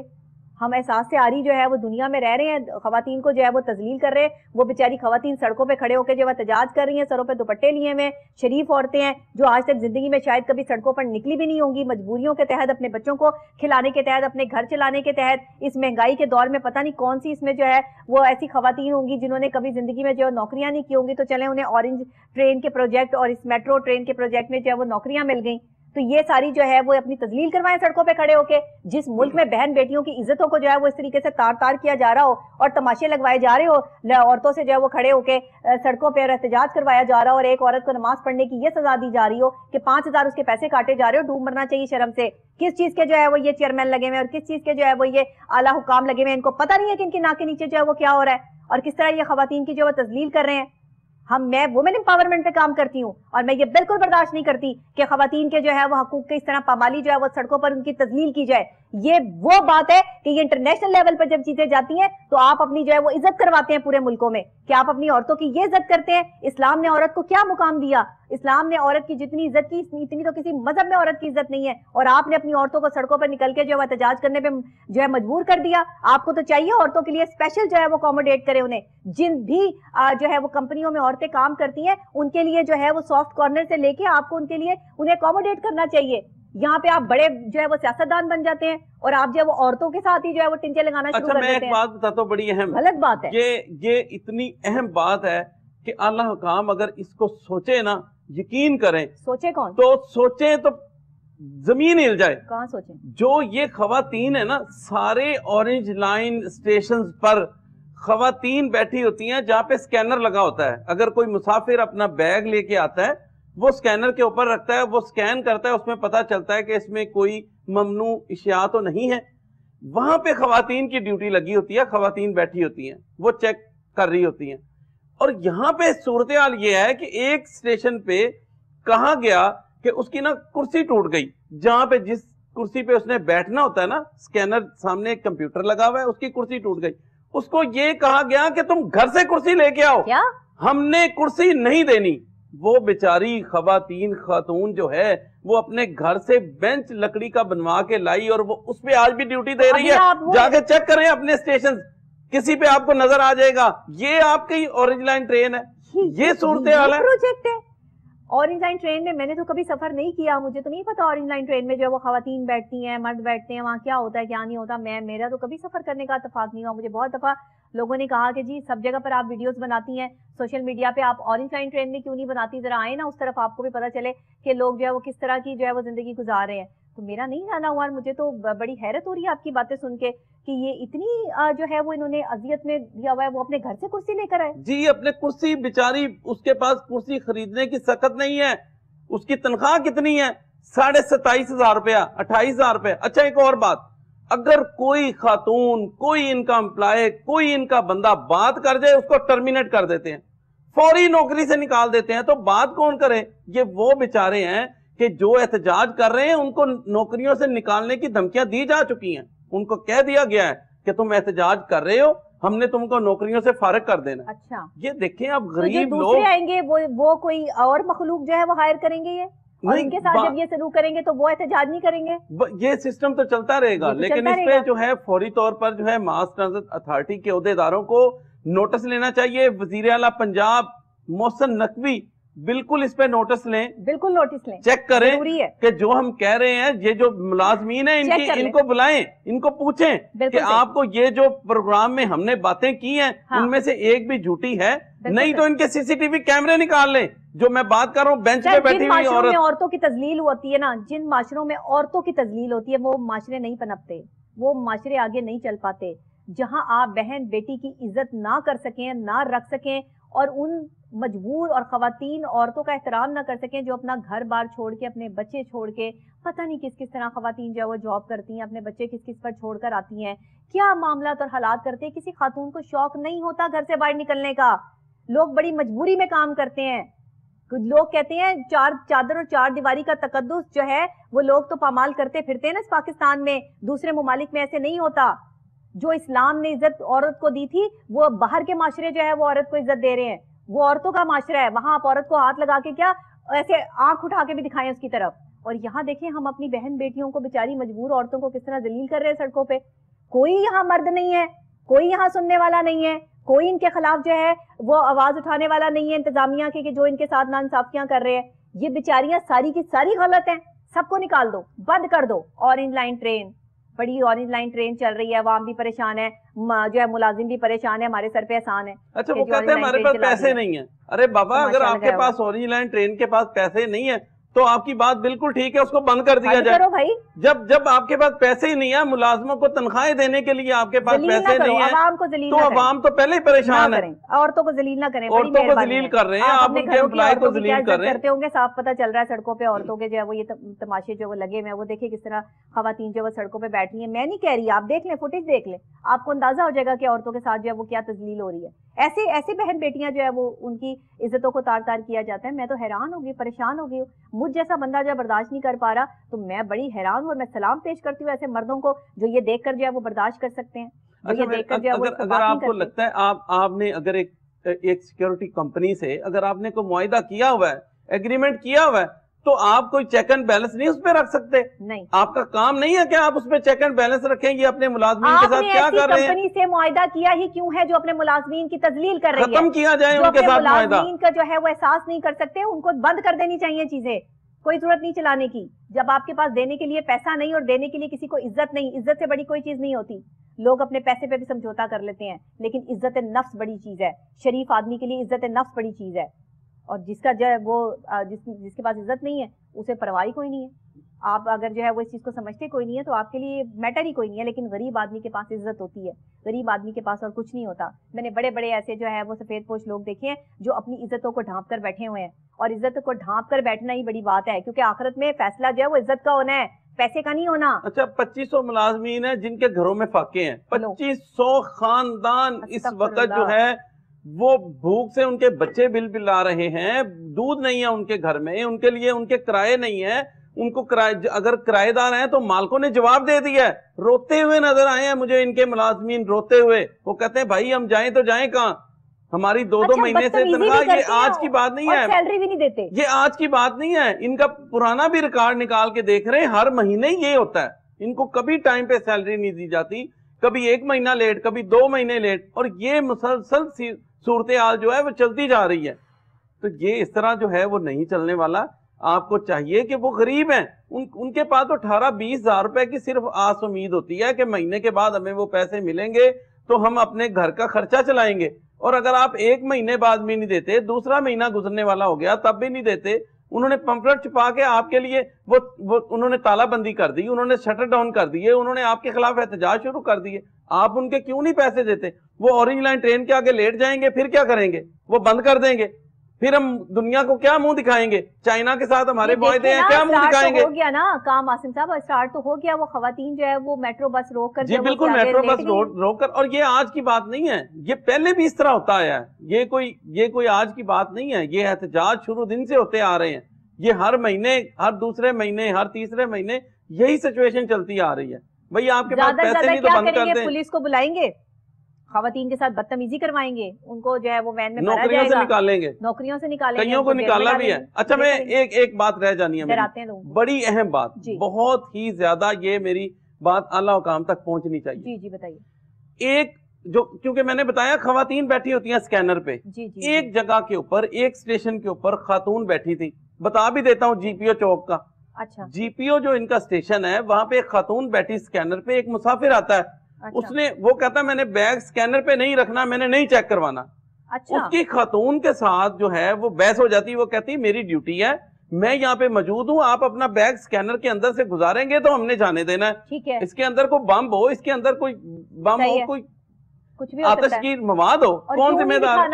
हम एहसास से आरी जो है वो दुनिया में रह रहे हैं, खवातीन को जो है वो तजलील कर रहे हैं। वो बेचारी खवातीन सड़कों पे खड़े होकर जो एहतजाज कर रही हैं, सरों पे दुपट्टे लिए हुए, शरीफ औरतें हैं जो आज तक जिंदगी में शायद कभी सड़कों पर निकली भी नहीं होंगी, मजबूरियों के तहत, अपने बच्चों को खिलाने के तहत, अपने घर चलाने के तहत। इस महंगाई के दौर में पता नहीं कौन सी इसमें जो है वो ऐसी खवातीन होंगी जिन्होंने कभी जिंदगी में जो नौकरियां नहीं की होंगी, तो चले उन्हें ऑरेंज ट्रेन के प्रोजेक्ट और इस मेट्रो ट्रेन के प्रोजेक्ट में जो है वो नौकरियां मिल गई। तो ये सारी जो है वो अपनी तजलील करवाएं सड़कों पे खड़े होके। जिस मुल्क में बहन बेटियों की इज्जतों को जो है वो इस तरीके से तार तार किया जा रहा हो और तमाशे लगवाए जा रहे हो, औरतों से जो है वो खड़े होके सड़कों पे एहतजाज करवाया जा रहा हो और एक औरत को नमाज पढ़ने की ये सजा दी जा रही हो कि 5,000 उसके पैसे काटे जा रहे हो, डूब मरना चाहिए शर्म से। किस चीज के जो है वो ये चेयरमैन लगे हुए और किस चीज के जो है वो ये आला हुकाम लगे हुए, इनको पता नहीं है कि इनके नाक के नीचे जो है वो क्या हो रहा है और किस तरह ये खवातीन की जो है वो तजलील कर रहे हैं। मैं वुमेन एम्पावरमेंट पे काम करती हूँ और मैं ये बिल्कुल बर्दाश्त नहीं करती कि खवातीन के जो है वो हकूक के इस तरह पामाली जो है वो सड़कों पर उनकी तजलील की जाए। ये वो बात है कि ये इंटरनेशनल लेवल पर जब चीजें जाती हैं तो आप अपनी जो है वो इज्जत करवाते हैं पूरे मुल्कों में, कि आप अपनी औरतों की ये इज्जत करते हैं। इस्लाम ने औरत को क्या मुकाम दिया? इस्लाम ने औरत की जितनी इज्जत की इतनी तो किसी मजहब में औरत की इज्जत नहीं है। और आपने अपनी औरतों को सड़कों पर निकल के जो है एहतजाज करने पे जो है मजबूर कर दिया। आपको तो चाहिए औरतों के लिए स्पेशल जो है वो अकोमोडेट करें उन्हें। जिन भी जो है वो कंपनियों में औरतें काम करती हैं उनके लिए जो है वो सॉफ्ट कॉर्नर से लेके आपको उनके लिए उन्हें अकोमोडेट करना चाहिए। यहाँ पे आप बड़े जो है वो सियासतदान बन जाते हैं और आप जो है वो औरतों के साथ ही जो है वो टिंचे लगाना शुरू कर देते हैं। बात बताता हूं, बड़ी अहम गलत बात है ये इतनी अहम बात है कि अल्लाह हुकाम अगर इसको सोचे ना, यकीन करें। सोचे कौन? तो सोचे तो जमीन हिल जाए। कहाँ सोचे? जो ये खवातीन है ना, सारे ऑरेंज लाइन स्टेशन पर खवातीन बैठी होती है जहाँ पे स्कैनर लगा होता है। अगर कोई मुसाफिर अपना बैग लेके आता है वो स्कैनर के ऊपर रखता है, वो स्कैन करता है, उसमें पता चलता है कि इसमें कोई ममनू अशिया तो नहीं है। वहां पे खवातीन की ड्यूटी लगी होती है, खवातीन बैठी होती हैं, वो चेक कर रही होती हैं। और यहाँ पे सूरत हाल ये है कि एक स्टेशन पे कहा गया कि उसकी ना कुर्सी टूट गई, जहाँ पे जिस कुर्सी पे उसने बैठना होता है ना, स्कैनर सामने एक कंप्यूटर लगा हुआ है, उसकी कुर्सी टूट गई। उसको ये कहा गया कि तुम घर से कुर्सी लेके आओ, हमने कुर्सी नहीं देनी। वो बेचारी खवातीन खातून जो है वो अपने घर से बेंच लकड़ी का बनवा के लाई और वो उस पे आज भी ड्यूटी दे रही है। जाके चेक करें अपने स्टेशन, किसी पे आपको नजर आ जाएगा। ये आपकी ऑरेंज लाइन ट्रेन है, ये सूरत हाल है। प्रोजेक्ट है ऑरेंज लाइन ट्रेन में। मैंने तो कभी सफर नहीं किया, मुझे तो नहीं पता ऑरेंज लाइन ट्रेन में जो है वो खवातीन बैठती हैं, मर्द बैठते हैं, वहाँ क्या होता है क्या नहीं होता। मेरा तो कभी सफर करने का इत्तेफाक नहीं हुआ। मुझे बहुत दफा लोगों ने कहा कि जी सब जगह पर आप वीडियोस बनाती हैं सोशल मीडिया पे, आप ऑरेंज लाइन ट्रेन में क्यों नहीं बनाती, जरा आए ना उस तरफ, आपको भी पता चले कि लोग जो है वो किस तरह की जो है वो जिंदगी गुजार रहे हैं। तो मेरा नहीं जाना हुआ। मुझे तो बड़ी हैरत हो रही है आपकी बातें सुन के कि ये इतनी जो है वो इन्होंने अजियत में दिया हुआ है। वो अपने घर से कुर्सी लेकर आए जी, अपने कुर्सी, बेचारी उसके पास कुर्सी खरीदने की सकत नहीं है। उसकी तनख्वाह कितनी है? 27,500 रुपया, 28,000 रुपया। अच्छा एक और बात, अगर कोई खातून, कोई इनका एम्प्लॉय, कोई इनका बंदा बात कर जाए उसको टर्मिनेट कर देते हैं, फौरी नौकरी से निकाल देते हैं। तो बात कौन करे? ये वो बेचारे हैं कि जो एहतजाज कर रहे हैं, उनको नौकरियों से निकालने की धमकियां दी जा चुकी हैं। उनको कह दिया गया है कि तुम एहतजाज कर रहे हो, हमने तुमको नौकरियों से फारिग कर देना। अच्छा ये देखें आप, गरीब तो लोग आएंगे वो कोई और मखलूक जो है वो हायर करेंगे ये, और इनके साथ जब ये सलूक करेंगे तो वो एहतजाज नहीं करेंगे। ये सिस्टम तो चलता रहेगा, लेकिन इस पे जो है फौरी तौर पर जो है मास ट्रांजिट अथॉरिटी के अहदेदारों को नोटिस लेना चाहिए। वजीर आला पंजाब मोहसिन नकवी बिल्कुल इस पे नोटिस लें, बिल्कुल नोटिस लें, चेक करें कि जो हम कह रहे हैं, ये जो मुलाजमीन है इनको बुलाएं, इनको पूछें कि आपको ये जो प्रोग्राम में हमने बातें की हैं उनमें से एक भी झूठी है, नहीं तो इनके सीसीटीवी कैमरे निकाल लें। जो मैं बात कर रहा हूँ, बेंच पे बैठी हुई औरतों की तजलील होती है ना, जिन माशरों में औरतों की तजलील होती है वो माशरे नहीं पनपते, वो माशरे आगे नहीं चल पाते। जहां आप बहन बेटी की इज्जत ना कर सकें, ना रख सकें, और उन मजबूर और खवातीन औरतों का एहतराम ना कर सकें जो अपना घर बार छोड़ के, अपने बच्चे छोड़ के, पता नहीं किस किस तरह खवातीन जो है वो जॉब करती हैं, अपने बच्चे किस किस पर छोड़कर आती हैं, क्या मामलात और हालात करते हैं। किसी खातून को शौक नहीं होता घर से बाहर निकलने का। लोग बड़ी मजबूरी में काम करते हैं। कुछ लोग कहते हैं चादर और चार दीवारी का तकद्दुस जो है वो लोग तो पामाल करते फिरते हैं ना इस पाकिस्तान में, दूसरे मुमालिक में ऐसे नहीं होता। जो इस्लाम ने इज्जत औरत को दी थी वो बाहर के माशरे जो है वो औरत को इज्जत दे रहे हैं। वो औरतों का माशरा है, वहां आप औरत को हाथ लगा के क्या ऐसे आंख उठा के भी दिखाएं उसकी तरफ। और यहाँ देखें हम अपनी बहन बेटियों को, बेचारी मजबूर औरतों को किस तरह जलील कर रहे हैं सड़कों पे। कोई यहाँ मर्द नहीं है, कोई यहाँ सुनने वाला नहीं है, कोई इनके खिलाफ जो है वो आवाज उठाने वाला नहीं है इंतजामिया के, जो इनके साथ ना इंसाफियां कर रहे हैं। ये बेचारियां सारी की सारी गलत हैं, सबको निकाल दो, बंद कर दो ऑरेंज लाइन ट्रेन। बड़ी ऑरेंज लाइन ट्रेन चल रही है, आवाम भी परेशान है, जो है मुलाजिम भी परेशान है, हमारे सर पे एहसान है। अच्छा वो कहते हैं हमारे पास पैसे नहीं है। अरे बाबा, अगर आपके पास ऑरेंज लाइन ट्रेन के पास पैसे नहीं है तो आपकी बात बिल्कुल ठीक है, उसको बंद कर दिया जाए भाई। जब जब आपके पास पैसे ही नहीं है, मुलाजमों को तनख्वाहें देने के लिए आपके पास पैसे नहीं है, तो आवाम तो पहले ही परेशान है। औरतों को जलील ना करें, औरतों को जलील कर रहे हैं आप, उनके एम्प्लॉय को जलील कर रहे हैं। करते होंगे, साफ पता चल रहा है सड़कों पे औरतों के जो है वो ये तमाशे जो वो लगे हुए हैं। वो देखिए किस तरह खवातीन जो वो सड़कों पे बैठी है। मैं नहीं कह रही, आप देख लें, फुटेज देख लें, आपको अंदाजा हो जाएगा कि औरतों के साथ जो है वो क्या तजलील हो रही है। ऐसे ऐसे बहन बेटियां जो है वो उनकी इज्जतों को तार तार किया जाता है। मैं तो हैरान हो गई, परेशान हो गई। मुझ जैसा बंदा जो बर्दाश्त नहीं कर पा रहा, तो मैं बड़ी हैरान हूँ। और मैं सलाम पेश करती हूँ ऐसे मर्दों को जो ये देखकर जो है वो बर्दाश्त कर सकते हैं। अच्छा, अगर आपको लगता है आपने अगर एक सिक्योरिटी कंपनी से अगर आपने कोई मुआहदा किया हुआ है, एग्रीमेंट किया हुआ है, तो आप कोई चेक एंड बैलेंस नहीं उसमें रख सकते? नहीं, आपका काम नहीं है कि आप उसमें चेक एंड बैलेंस रखेंगे अपने मुलाजमीन के साथ क्या कर रहे हैं। कंपनी से मुआहदा किया ही क्यों है जो अपने मुलाजमीन की तजलील कर रही है? खत्म किया जाए उनके साथ मुआहदा। मुलाजमीन का जो है वो एहसास नहीं कर सकते, उनको बंद कर देनी चाहिए चीजें, कोई जरूरत नहीं चलाने की। जब आपके पास देने के लिए पैसा नहीं और देने के लिए किसी को इज्जत नहीं, इज्जत से बड़ी कोई चीज नहीं होती। लोग अपने पैसे पे भी समझौता कर लेते हैं, लेकिन इज्जत नफ्स बड़ी चीज है। शरीफ आदमी के लिए इज्जत नफ्स बड़ी चीज है, और जिसका जो है वो जिसके पास इज्जत नहीं है उसे परवाही कोई नहीं है। आप अगर जो है वो इस चीज़ को समझते कोई नहीं है तो आपके लिए मैटर ही कोई नहीं है। लेकिन गरीब आदमी के पास इज्जत होती है, गरीब आदमी के पास और कुछ नहीं होता। मैंने बड़े बड़े ऐसे जो है वो सफेद पोश लोग देखे हैं जो अपनी इज्जतों को ढांप कर बैठे हुए हैं, और इज्जत को ढांप कर बैठना ही बड़ी बात है, क्योंकि आखिरत में फैसला जो है वो इज्जत का होना है, पैसे का नहीं होना। अच्छा, 2500 मुलाजमीन है जिनके घरों में फाके हैं, 2500 खानदान इस वक्त जो है वो भूख से उनके बच्चे बिलबिला रहे हैं। दूध नहीं है उनके घर में, उनके लिए उनके किराए नहीं है, उनको अगर किराएदार हैं तो मालकों ने जवाब दे दिया है। रोते हुए नजर आए हैं मुझे इनके मुलाजमीन रोते हुए। वो कहते हैं भाई हम जाएं तो जाएं कहाँ, हमारी दो दो महीने से तनख्वाह। ये आज की बात नहीं है, सैलरी भी नहीं देते। ये आज की बात नहीं है, इनका पुराना भी रिकॉर्ड निकाल के देख रहे हैं, हर महीने ये होता है। इनको कभी टाइम पे सैलरी नहीं दी जाती, कभी एक महीना लेट, कभी दो महीने लेट, और ये मुसलसल सूरत हाल जो है वो चलती जा रही है। तो ये इस तरह जो है वो नहीं चलने वाला। आपको चाहिए कि वो गरीब हैं, उनके पास तो 18-20 हजार रुपए की सिर्फ आस उम्मीद होती है कि महीने के बाद हमें वो पैसे मिलेंगे तो हम अपने घर का खर्चा चलाएंगे। और अगर आप एक महीने बाद भी नहीं देते, दूसरा महीना गुजरने वाला हो गया तब भी नहीं देते, उन्होंने पंपलेट छुपा के आपके लिए वो उन्होंने तालाबंदी कर दी, उन्होंने शटर डाउन कर दिए, उन्होंने आपके खिलाफ एहतजाज शुरू कर दिए, आप उनके क्यों नहीं पैसे देते? वो ऑरेंज लाइन ट्रेन के आगे लेट जाएंगे, फिर क्या करेंगे? वो बंद कर देंगे, फिर हम दुनिया को क्या मुंह दिखाएंगे? चाइना के साथ हमारे वायदे हैं, क्या मुंह दिखाएंगे? तो हो गया ना काम आसिम साहब, स्टार्ट तो हो गया। वो खवातीन जो है वो मेट्रो बस रोक कर, जी बिल्कुल, मेट्रो बस रोक कर। और ये आज की बात नहीं है, ये पहले भी इस तरह होता आया है, ये कोई आज की बात नहीं है। ये एहतजाज शुरू दिन से होते आ रहे हैं, ये हर महीने, हर दूसरे महीने, हर तीसरे महीने यही सिचुएशन चलती आ रही है। भाई आपके पास पैसे नहीं तो बंद कर दें, पुलिस को बुलाएंगे, खवातीन के साथ बदतमीजी करवाएंगे, उनको जो है वो वैन में नौकरियों से निकालेंगे, कईयों को निकाला भी है। अच्छा, मैं एक बात रह जानी है मेरी, बड़ी अहम बात, बहुत ही ज्यादा ये मेरी बात आला हुकाम तक पहुंचनी चाहिए। जी जी बताइए। एक जो, क्योंकि मैंने बताया खवातीन बैठी होती हैं स्कैनर पे, एक जगह के ऊपर, एक स्टेशन के ऊपर खातून बैठी थी, बता भी देता हूँ, जीपीओ चौक का। अच्छा, जीपीओ जो इनका स्टेशन है वहाँ पे एक खातून बैठी स्कैनर पे, एक मुसाफिर आता है। अच्छा। उसने, वो कहता मैंने बैग स्कैनर पे नहीं रखना, मैंने नहीं चेक करवाना। अच्छा। उसकी खातून के साथ जो है वो बहस हो जाती है, वो कहती मेरी ड्यूटी है, मैं यहाँ पे मौजूद हूँ, आप अपना बैग स्कैनर के अंदर से गुजारेंगे तो हमने जाने देना है। ठीक है। इसके अंदर कोई बम हो, इसके अंदर कोई बम हो, कोई कुछ भी आतशकीर मवाद हो, कौन जिम्मेदार,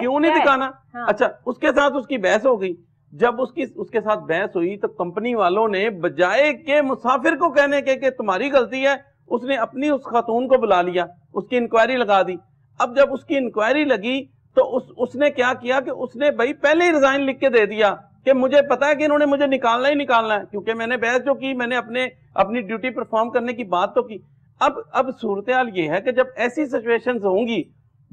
क्यों नहीं दिखाना? अच्छा, उसके साथ उसकी बहस हो गई। जब उसके साथ बहस हुई तो कंपनी वालों ने बजाय के मुसाफिर को कहने के तुम्हारी गलती है, उसने अपनी उस खातून को बुला लिया, उसकी इंक्वायरी लगा दी। अब जब उसकी इंक्वायरी लगी तो उसने क्या किया कि उसने भाई पहले ही रिजाइन लिख के दे दिया कि मुझे पता है कि इन्होंने मुझे निकालना ही निकालना है, क्योंकि मैंने बहस जो की, मैंने अपनी ड्यूटी परफॉर्म करने की बात तो की। अब सूरत हाल ये है कि जब ऐसी सिचुएशंस होंगी,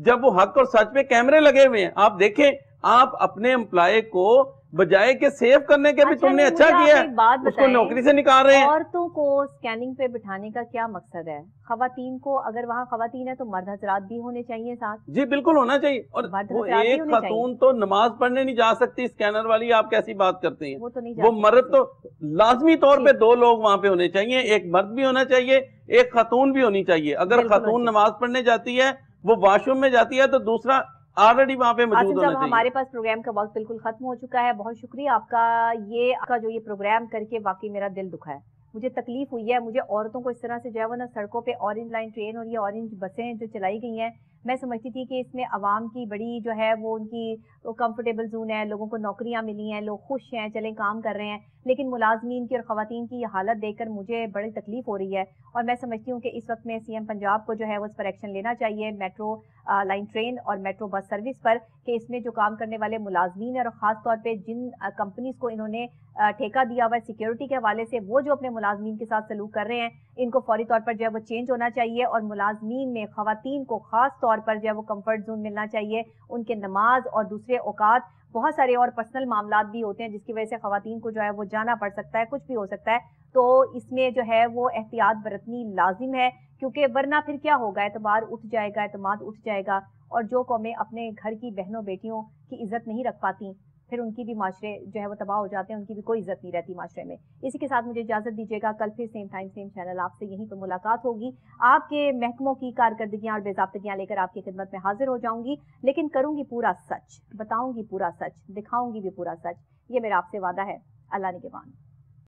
जब वो हक और सच पे कैमरे लगे हुए हैं, आप देखें, आप अपने एम्प्लॉय को बजाय के सेव करने के भी तुमने अच्छा किया, बात उसको नौकरी से निकाल रहे हैं। औरतों को स्कैनिंग पे बिठाने का क्या मकसद है? खवातीन को, अगर वहाँ खवातीन है तो मर्द हजरात भी होने चाहिए साथ। जी बिल्कुल होना चाहिए। और वो एक खातून तो नमाज पढ़ने नहीं जा सकती स्कैनर वाली, आप कैसी बात करते हैं? वो तो नहीं, वो मर्द तो लाजमी तौर पर 2 लोग वहाँ पे होने चाहिए, एक मर्द भी होना चाहिए, एक खातून भी होनी चाहिए। अगर खातून नमाज पढ़ने जाती है, वो वॉशरूम में जाती है, तो दूसरा ऑलरेडी वहाँ पे मौजूद होना चाहिए। हमारे पास प्रोग्राम का वक्त बिल्कुल खत्म हो चुका है। बहुत शुक्रिया आपका, आपका जो ये प्रोग्राम करके वाकई मेरा दिल दुखा है, मुझे तकलीफ हुई है। मुझे औरतों को इस तरह से जो है वो ना सड़कों पे ऑरेंज लाइन ट्रेन और ये ऑरेंज बसें जो चलाई गई हैं, मैं समझती थी कि इसमें आवाम की बड़ी जो है वो उनकी कंफर्टेबल जोन है, लोगों को नौकरियां मिली हैं, लोग खुश हैं, चलें काम कर रहे हैं, लेकिन मुलाजमीन की और ख़वातीन की यह हालत देखकर मुझे बड़ी तकलीफ हो रही है और मैं समझती हूँ कि इस वक्त में सीएम पंजाब को जो है वो इस पर एक्शन लेना चाहिए, मेट्रो लाइन ट्रेन और मेट्रो बस सर्विस पर, कि इसमें जो काम करने वाले मुलाजमीन है और ख़ास तौर पर जिन कंपनीज को इन्होंने ठेका दिया हुआ है सिक्योरिटी के हवाले से, वो जो अपने मुलाजमीन के साथ सलूक कर रहे हैं, इनको फौरी तौर पर जो है वो चेंज होना चाहिए और मुलाजमीन में ख़वातीन को ख़ास तौर पर जो है वो कम्फर्ट जोन मिलना चाहिए। उनके नमाज और दूसरे औकात, बहुत सारे और पर्सनल मामलात भी होते हैं जिसकी वजह से ख़वातीन को जो है वो जाना पड़ सकता है, कुछ भी हो सकता है। तो इसमें जो है वो एहतियात बरतनी लाजिम है, क्योंकि वरना फिर क्या होगा, एतबार उठ जाएगा, एतमाद उठ जाएगा और जो कौमें अपने घर की बहनों बेटियों की इज्जत नहीं रख पाती फिर उनकी भी माशरे जो है वो तबाह हो जाते हैं, उनकी भी कोई इज्जत नहीं रहती माशरे में। इसी के साथ मुझे इजाजत दीजिएगा, कल फिर सेम टाइम सेम चैनल आपसे यहीं पर मुलाकात होगी। आपके महकमों की कारकर्दगियां और बेजाब्तगियां लेकर आपकी खिदमत में हाजिर हो जाऊंगी, लेकिन करूंगी पूरा सच, बताऊंगी पूरा सच, दिखाऊंगी भी पूरा सच, ये मेरा आपसे वादा है। अल्लाह निगहबान।